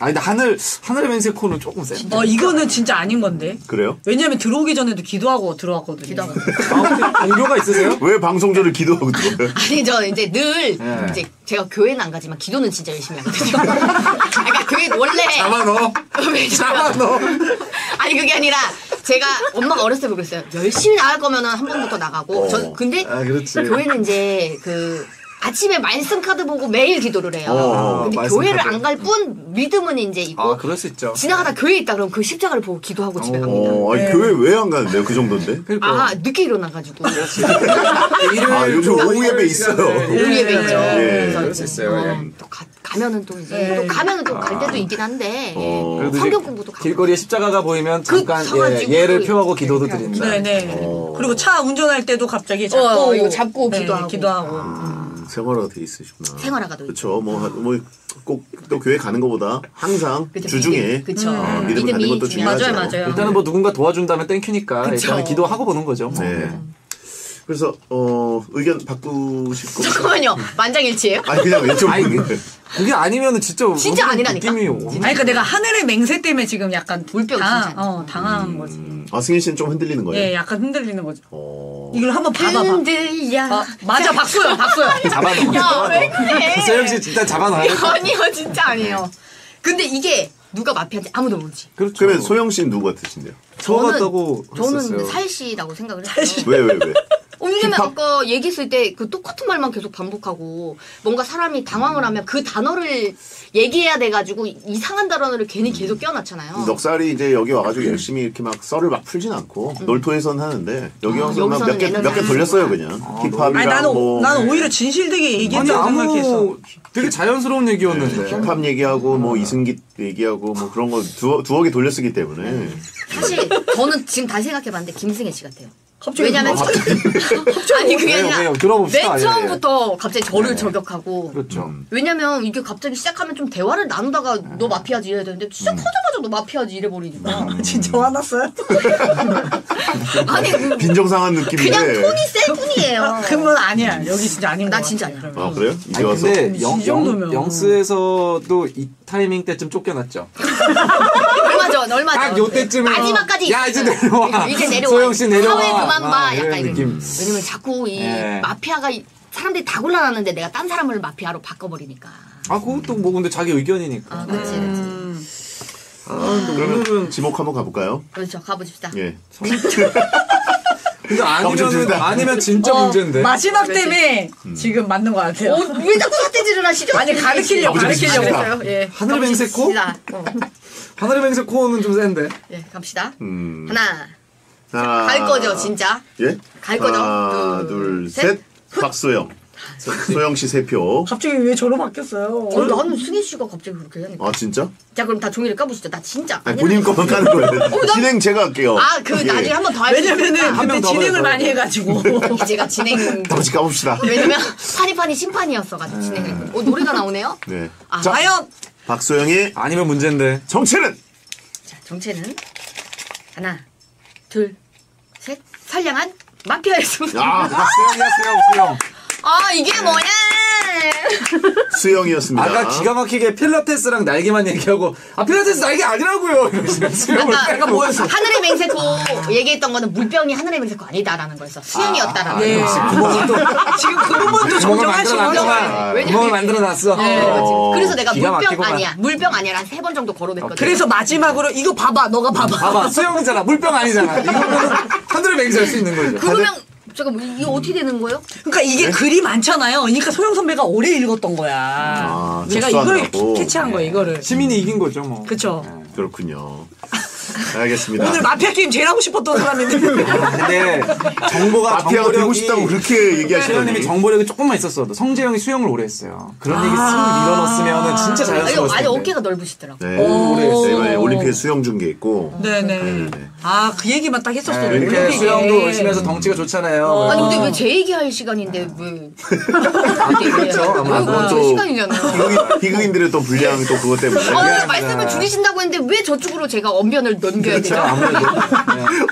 아니, 근데 하늘의 맹세코는 조금 센. 이거는 진짜 아닌 건데. 그래요? 왜냐면 들어오기 전에도 기도하고 들어왔거든요. 종교가 있으세요? 왜 방송 전에 기도하고 들어와요? 아니, 저 이제 늘 이제 제가 교회는 안 가지만 기도는 진짜 열심히 하거든요. 그러니까 교회 원래 잡아 넣어. 아니, 그게 아니라 제가 엄마가 어렸을 때 그랬어요. 열심히 나갈 거면은 한 번부터 나가고. 근데 교회는 이제 그 아침에 말씀 카드 보고 매일 기도를 해요. 근데 교회를 안 갈 뿐 믿음은 이제 있고. 그럴 수 있죠. 지나가다 교회에 있다 그럼 그 십자가를 보고 기도하고 집에 갑니다. 교회 왜 안 가는데요? 그 정도인데? 그러니까. 늦게 일어나가지고. 요즘 오후 예배 있어요. 오후 예배 있죠. 그럴 수 있어요. 또 가면은 또 이제 또 가면은 또 갈 때도 있긴 한데. 성경 공부도 가고. 길거리에 십자가가 보이면 잠깐 예를 표하고 기도도 드립니다. 네네. 그리고 차 운전할 때도 갑자기 잡고 기도하고. 생활화가 돼 있으시구나. 생활화가 돼. 그렇죠. 뭐 꼭 또 교회 가는 것보다 항상 그쵸, 주중에 그쵸. 믿음을 가는 것도 중요하죠. 맞아요. 일단은 뭐 누군가 도와준다면 땡큐니까 그쵸. 일단은 기도하고 보는 거죠. 뭐. 네. 그래서 의견 바꾸실 거. 잠깐만요. 만장일치예요? 아니 그냥 여쭤보는 거예요. 그게 아니면은 진짜 아니라니까. 아니 그러니까 내가 하늘의 맹세 때문에 지금 약간 돌병 당한 거지. 아 승희 씨는 좀 흔들리는 거예요? 예, 약간 흔들리는 거죠. 이걸 한번 봐봐봐. 흔들야. 맞아, 박소영. 잡아놓고. 야, 왜 그래? 소영 씨 진짜 잡아놔요. 아니요, 진짜 아니에요. 근데 이게 누가 마피아인지 아무도 모르지. 그렇죠. 그러면 소영 씨는 누구 같으신데요? 저 같다고 했었어요. 저는 살 씨라고 생각을 했어요. 왜? 왜냐면 아까 얘기했을 때 그 똑같은 말만 계속 반복하고 뭔가 사람이 당황을 하면 그 단어를 얘기해야 돼가지고 이상한 단어를 괜히 계속 껴놨잖아요. 넉살이 이제 여기 와가지고 열심히 이렇게 막 썰을 막 풀진 않고 놀토에선 하는데 여기 와서 막 몇 개 돌렸어요 그냥. 힙합이랑 뭐. 나는 오히려 진실되게 얘기했다고 생각했어. 되게 자연스러운 얘기였는데. 힙합 얘기하고 뭐 이승기 얘기하고 뭐 그런 거 두어 개 돌려쓰기 때문에. 사실 저는 지금 다시 생각해봤는데 김승혜 씨 같아요. 왜냐면 아니 그게 아니라 맨 처음부터 갑자기 저를 저격하고 그렇죠. 왜냐면 이게 갑자기 시작하면 좀 대화를 나누다가 너 마피아지 이래야 되는데 시작하자마자 너 마피아지 이래버리니까 진짜 화났어요? 아니 빈정상한 느낌인데 그냥 톤이 셀 뿐이에요. 그건 아니야. 여기 진짜 아닌 거 같아. 나 진짜 아니야. 아 그래요? 이제 와서? 근데 영스에서도 이 타이밍 때쯤 쫓겨났죠. 얼마 전. 딱 요때쯤에. 마지막까지. 야, 이제 내려와. 소영씨 내려와. 사회 그만 봐. 약간 이런 느낌. 왜냐면 자꾸 이 마피아가 사람들이 다 곤란하는데 내가 딴 사람을 마피아로 바꿔버리니까. 아, 그것도 뭐 근데 자기 의견이니까. 아, 그치, 그치. 그러면 지목 한번 가볼까요? 그렇죠. 가보십시다. 예. 근데 아니면 진짜 문제인데. 마지막 때문에 지금 맞는 것 같아요. 왜 자꾸 삿대질을 하시죠? 아니, 가르치려고. 예. 하늘 맹세코? 하늘의 맹세 코어는 좀 센데. 예, 갑시다. 하나. 갈 거죠, 진짜. 예? 갈 거죠. 하나, 둘, 셋. 박소영. 소영 씨 3표. 갑자기 왜 저로 바뀌었어요? 나는 승희 씨가 갑자기 그렇게 하니까. 아, 진짜? 자, 그럼 다 종이를 까보시죠. 나 진짜. 아니, 본인 거만 까는 거예요. 진행 제가 할게요. 아, 나중에 한 번 더 할게요. 왜냐면은 그때 진행을 많이 해가지고. 제가 진행. 다시 까봅시다. 왜냐면 파니파니 심판이었어가지고 진행을. 노래가 나오네요? 네. 아, 과연! 박소영이 아니면 문제인데 정체는? 자 정체는 하나 둘 셋 선량한 마피아였습니다. 아 수영이야 수영. 아 이게 뭐야? 수영이었습니다. 아까 기가 막히게 필라테스랑 날개만 얘기하고 아 필라테스 날개 아니라고요. 아까 뭐 하늘의 맹세코 얘기했던 거는 물병이 하늘의 맹세코 아니다라는 거였어. 수영이었다라는 거. 네. 지금 그 부분도 정정하시고 그걸 만들어놨어. 그래서 내가 물병 아니야란 3번 정도 거론했거든. 그래서 마지막으로 이거 봐봐 너가 봐봐. 수영이잖아 물병 아니잖아. 이거는 하늘의 맹세할 수 있는 거죠. 그러면 잠깐만 이게 어떻게 되는 거예요? 그러니까 이게 글이 많잖아요. 그러니까 소영 선배가 오래 읽었던 거야. 아, 제가 이걸 캐치한 거예요. 이거를 시민이 이긴 거죠 뭐. 그렇죠. 그렇군요. 알겠습니다. 오늘 마피아 게임 제일 하고 싶었던 사람인데. 근데 정보가 마피아가 되고 싶다고 그렇게 얘기하시더니 회원님이 정보력이 조금만 있었어도 성재형이 수영을 오래 했어요. 그런 얘기 쓱 밀어넣었으면 진짜 자연스러웠을 텐데. 아니 어깨가 넓으시더라고요. 네. 오래 했어요. 올림픽에 수영 중계 있고. 네네. 아, 그 얘기만 딱 했었어요. 이렇게 수영도 열심히 해서 덩치가 좋잖아요. 아니 근데 왜 제 얘기할 시간인데 왜? 그렇죠. 아무래도 시간이잖아요. 비극인들의 또 불리함이 또 그것 때문에. 말씀을 줄이신다고 했는데 왜 저쪽으로 제가 언변을 넘겨야 되죠?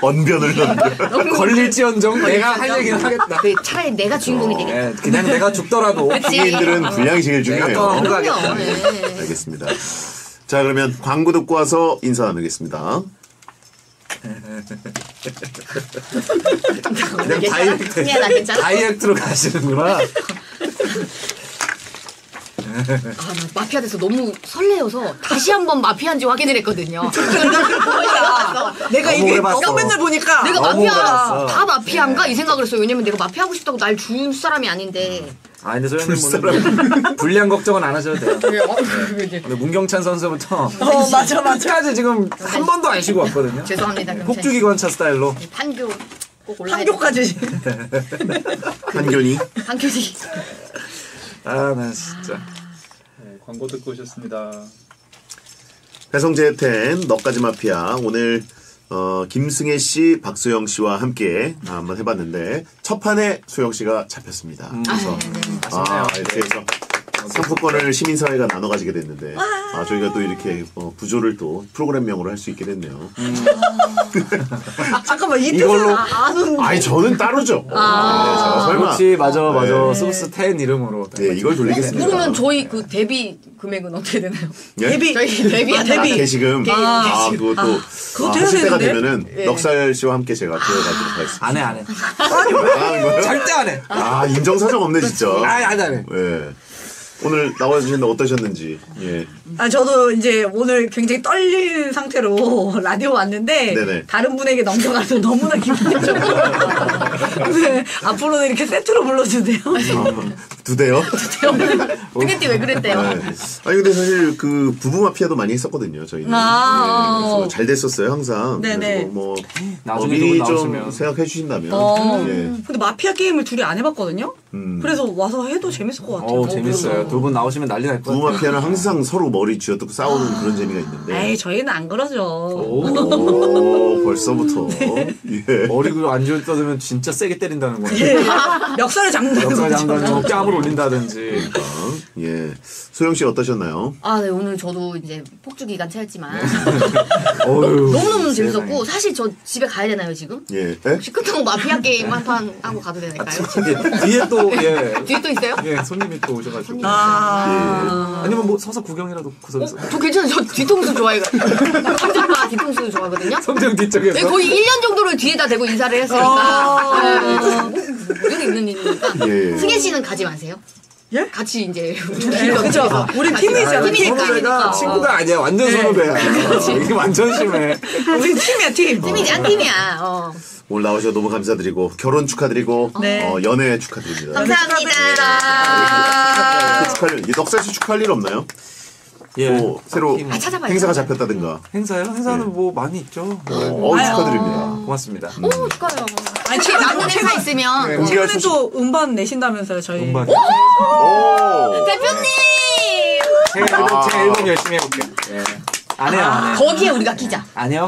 언변을 넘겨. 걸릴지언정 내가 할 얘기는 하겠다. 차라리 내가 주인공이 되겠다. 그냥 내가 죽더라도 비극인들은 분량이 제일 중요해요. 알겠습니다. 자 그러면 광고 듣고 와서 인사 나누겠습니다. 그냥 다이렉트로 가시는구나. 아, 마피아 돼서 너무 설레어서 다시 한번 마피아인지 확인을 했거든요. 내가 이게 너무 맨날 보니까 내가 마피아 다 마피아인가 이 생각을 했어요. 왜냐면 내가 마피아 하고 싶다고 날 줄 사람이 아닌데. 아 근데 소영님은 불량 걱정은 안 하셔도 돼요. 근데 문경찬 선수부터 맞아 지금 한 번도 안 쉬고 왔거든요. 죄송합니다. 폭주기관차 스타일로. 판교 꼭 올라가. 판교까지. 판교니. 아 나 진짜. 네, 광고 듣고 오셨습니다. 배성재 텐 너까지 마피아 오늘 김승혜 씨, 박소영 씨와 함께 한번 해봤는데 첫 판에 소영 씨가 잡혔습니다. 그래서 그래서 상품권을 시민사회가 나눠 가지게 됐는데 저희가 또 이렇게 부조를 또 프로그램명으로 할 수 있게 됐네요. 잠깐만 이 뜻은 아는. 아니 저는 따로죠. 네, 그렇지 맞아. 소스 10 이름으로. 네 이걸 돌리겠습니다. 그러면 저희 그 데뷔 금액은 어떻게 되나요? 예? 데뷔. 게시금. 그것도 하실 때가 되면은 넉살 씨와 함께 제가 들어가도록 하겠습니다. 안 해. 절대 안 해. 인정사정 없네 진짜. 안 해. 예. 오늘 나와주셨는데 어떠셨는지. 예. 저도 이제 오늘 굉장히 떨린 상태로 라디오 왔는데 네네. 다른 분에게 넘겨가서 너무나 기분이 좋고 네, 앞으로는 이렇게 세트로 불러주세요. 두대요? 두개띠 왜 그랬대요? 네. 아니 근데 사실 그 부부 마피아도 많이 했었거든요 저희는. 그래서 잘 됐었어요 항상. 네네. 뭐 나중에 좀 생각해 주신다면. 근데 마피아 게임을 둘이 안 해봤거든요. 그래서 와서 해도 재밌을 것 같아요. 재밌어요. 두 분 나오시면 난리 날 거예요. 부부 마피아는 항상 서로 머리 쥐어뜯고 싸우는 그런 재미가 있는데. 에이 저희는 안 그러죠. 벌써부터. 네. 예. 머리를 안 쥐어뜯으면 진짜 세게 때린다는 거예요. 역사를 장단으로 뺨을 올린다든지. 그러니까. 예. 소영 씨 어떠셨나요? 네 오늘 저도 이제 폭주 기간 채웠지만 너무너무 재밌었고 사실 저 집에 가야 되나요 지금? 예. 혹시 끝나고 마피아 게임 한 판 하고 가도 될까요? 뒤에 또 뒤에 또 있어요? 예 손님이 또 오셔가지고. 예. 아니면 뭐 서서 구경이라도 구석에서. 저 괜찮아요. 저 뒤통수 좋아해가지고. 삼정파 뒤통수도 좋아하거든요. 삼정 뒤쪽에서? 네, 거의 1년 정도를 뒤에다 대고 인사를 했으니까. 이건 있는 일이니까. 예. 승혜 씨는 가지 마세요. 예? 같이 이제 그렇죠. 우리 팀이니까 친구가 아니야. 완전 선후배야. 이게 완전 심해. 우리 팀이야. 팀이야. 오늘 나오셔서 너무 감사드리고 결혼 축하드리고 연애 축하드립니다. 감사합니다. 축하할 넉살 씨 축하할 일 없나요? 예. 뭐 새로 행사가 잡혔다든가. 행사요? 행사는 뭐 많이 있죠. 축하드립니다. 고맙습니다. 축하해요. 아니 최근 남는 회사 있으면 최근에 또 음반 내신다면서요 저희. 음반. 오! 대표님. 제 앨범 열심히 해볼게요. 예. 안 해요. 거기에 우리가 끼자. 아니요.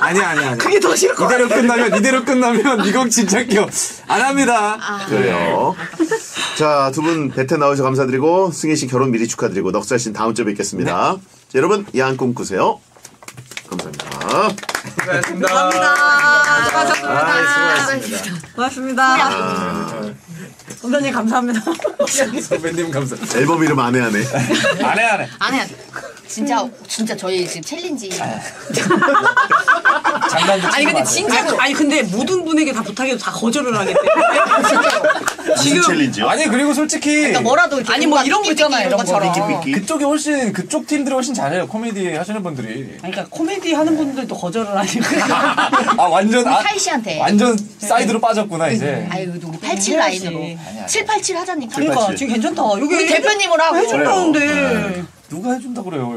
아니야. 그게 더 싫을 것 같아. 이대로 끝나면 이건 진짜 기억 안 합니다. 그래요. 자, 두 분 베테 나오셔서 감사드리고 승혜 씨 결혼 미리 축하드리고 넉살 씨 다음 주에 뵙겠습니다. 네. 자, 여러분 야한 꿈 꾸세요. 감사합니다. 수고하셨습니다. 수고하셨습니다. 고맙습니다. 선배님 감사합니다. 선배님 감사합니다. 앨범 이름 안 해. 진짜 저희 지금 챌린지. 근데 모든 분에게 다 부탁해도 다 거절을 하겠대. 지금 챌린지요? 아니 그리고 솔직히 그러니까 뭐라도 아니 뭐 이런 거 있잖아요. 이런 것처럼 그쪽이 훨씬 그쪽 팀들이 훨씬 잘해요. 코미디 하시는 분들이. 그러니까 코미디 하는 분들도 거절을 하니까. 완전 타이 씨한테. 완전 사이드로 빠졌구나 이제. 우리 87 라인으로 787 하자니까. 그러니까 지금 괜찮다. 여기 대표님을 하고 해준다는데. 누가 해준다 그래요?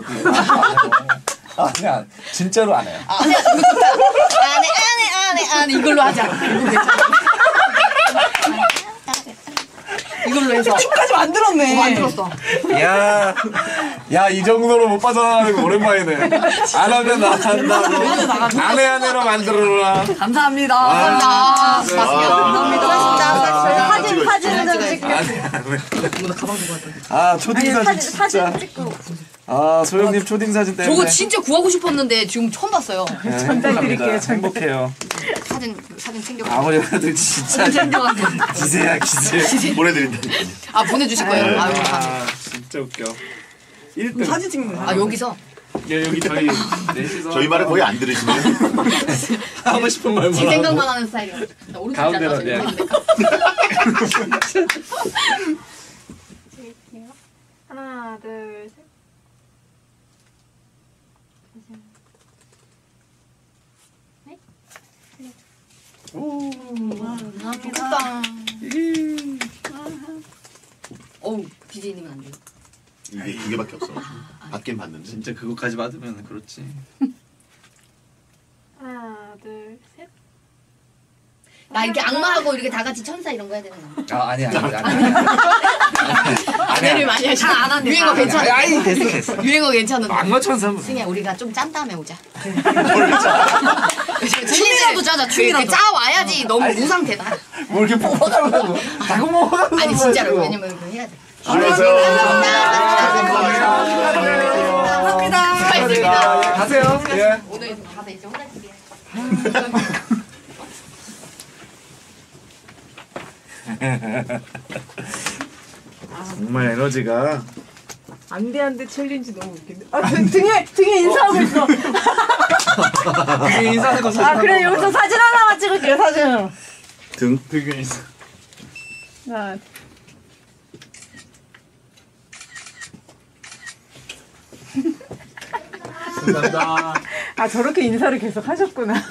아니야 진짜로 안 해요. 안해 이걸로 하자. 이걸로 해서 춤까지 만들었네. 만들었어. 야 이 정도로 못 빠져나가는 거 오랜만이네. 안 하면 나간다고. 안해로 만들어라. 감사합니다. 감사합니다. 사진 찍고. 소영님 초딩 사진 때문에. 저거 진짜 구하고 싶었는데 지금 처음 봤어요. 전달드릴게요. 행복해요. 사진 챙겨가세요. 아무래도 진짜. 기세야. 보내드린다. 보내주실 거예요. 진짜 웃겨. 1등. 사진 찍는 거야. 여기서. 여기 저희 넷이서 저희 말을 거의 안 들으시네요. 하고 싶은 말만 제 생각만 하는 스타일이에요. 가운데로 네. 하나, 둘, 셋. 네. 오, 좋겠다. BJ님은 안 돼요. 이게 두 개밖에 없어. 받긴 봤는데. 진짜 그거까지 받으면 그렇지. 하나, 둘, 셋. 나 이렇게 악마하고 이렇게 다 같이 천사 이런 거 해야 되는 거. 아 아니 아니. 아내를 많이 잘 안 하는데. 유행어 괜찮아. 아니 됐어. 유행어 괜찮은데. 악마 천사 무슨. 승희야 우리가 좀 짠 다음에 오자. 춤이라도 짜자. 춤이라도 짜 와야지. 너무 무상태다. 뭐 이렇게 뽑아달라고. 자꾸 먹어달라고. 아니 진짜로 왜냐면 그거 해야 돼. 안녕하세요. 감사합니다. 가세요. 예. 오늘 가서 이제 혼나시게. 정말 에너지가 안돼 안돼 챌린지 너무 웃긴데. 아 등에 인사하고 있어. 등에 인사하고 있어. 아 그래 여기서 사진 하나만 찍을게요. 사진 등 등에 인사. 나 감사합니다. 아 저렇게 인사를 계속 하셨구나.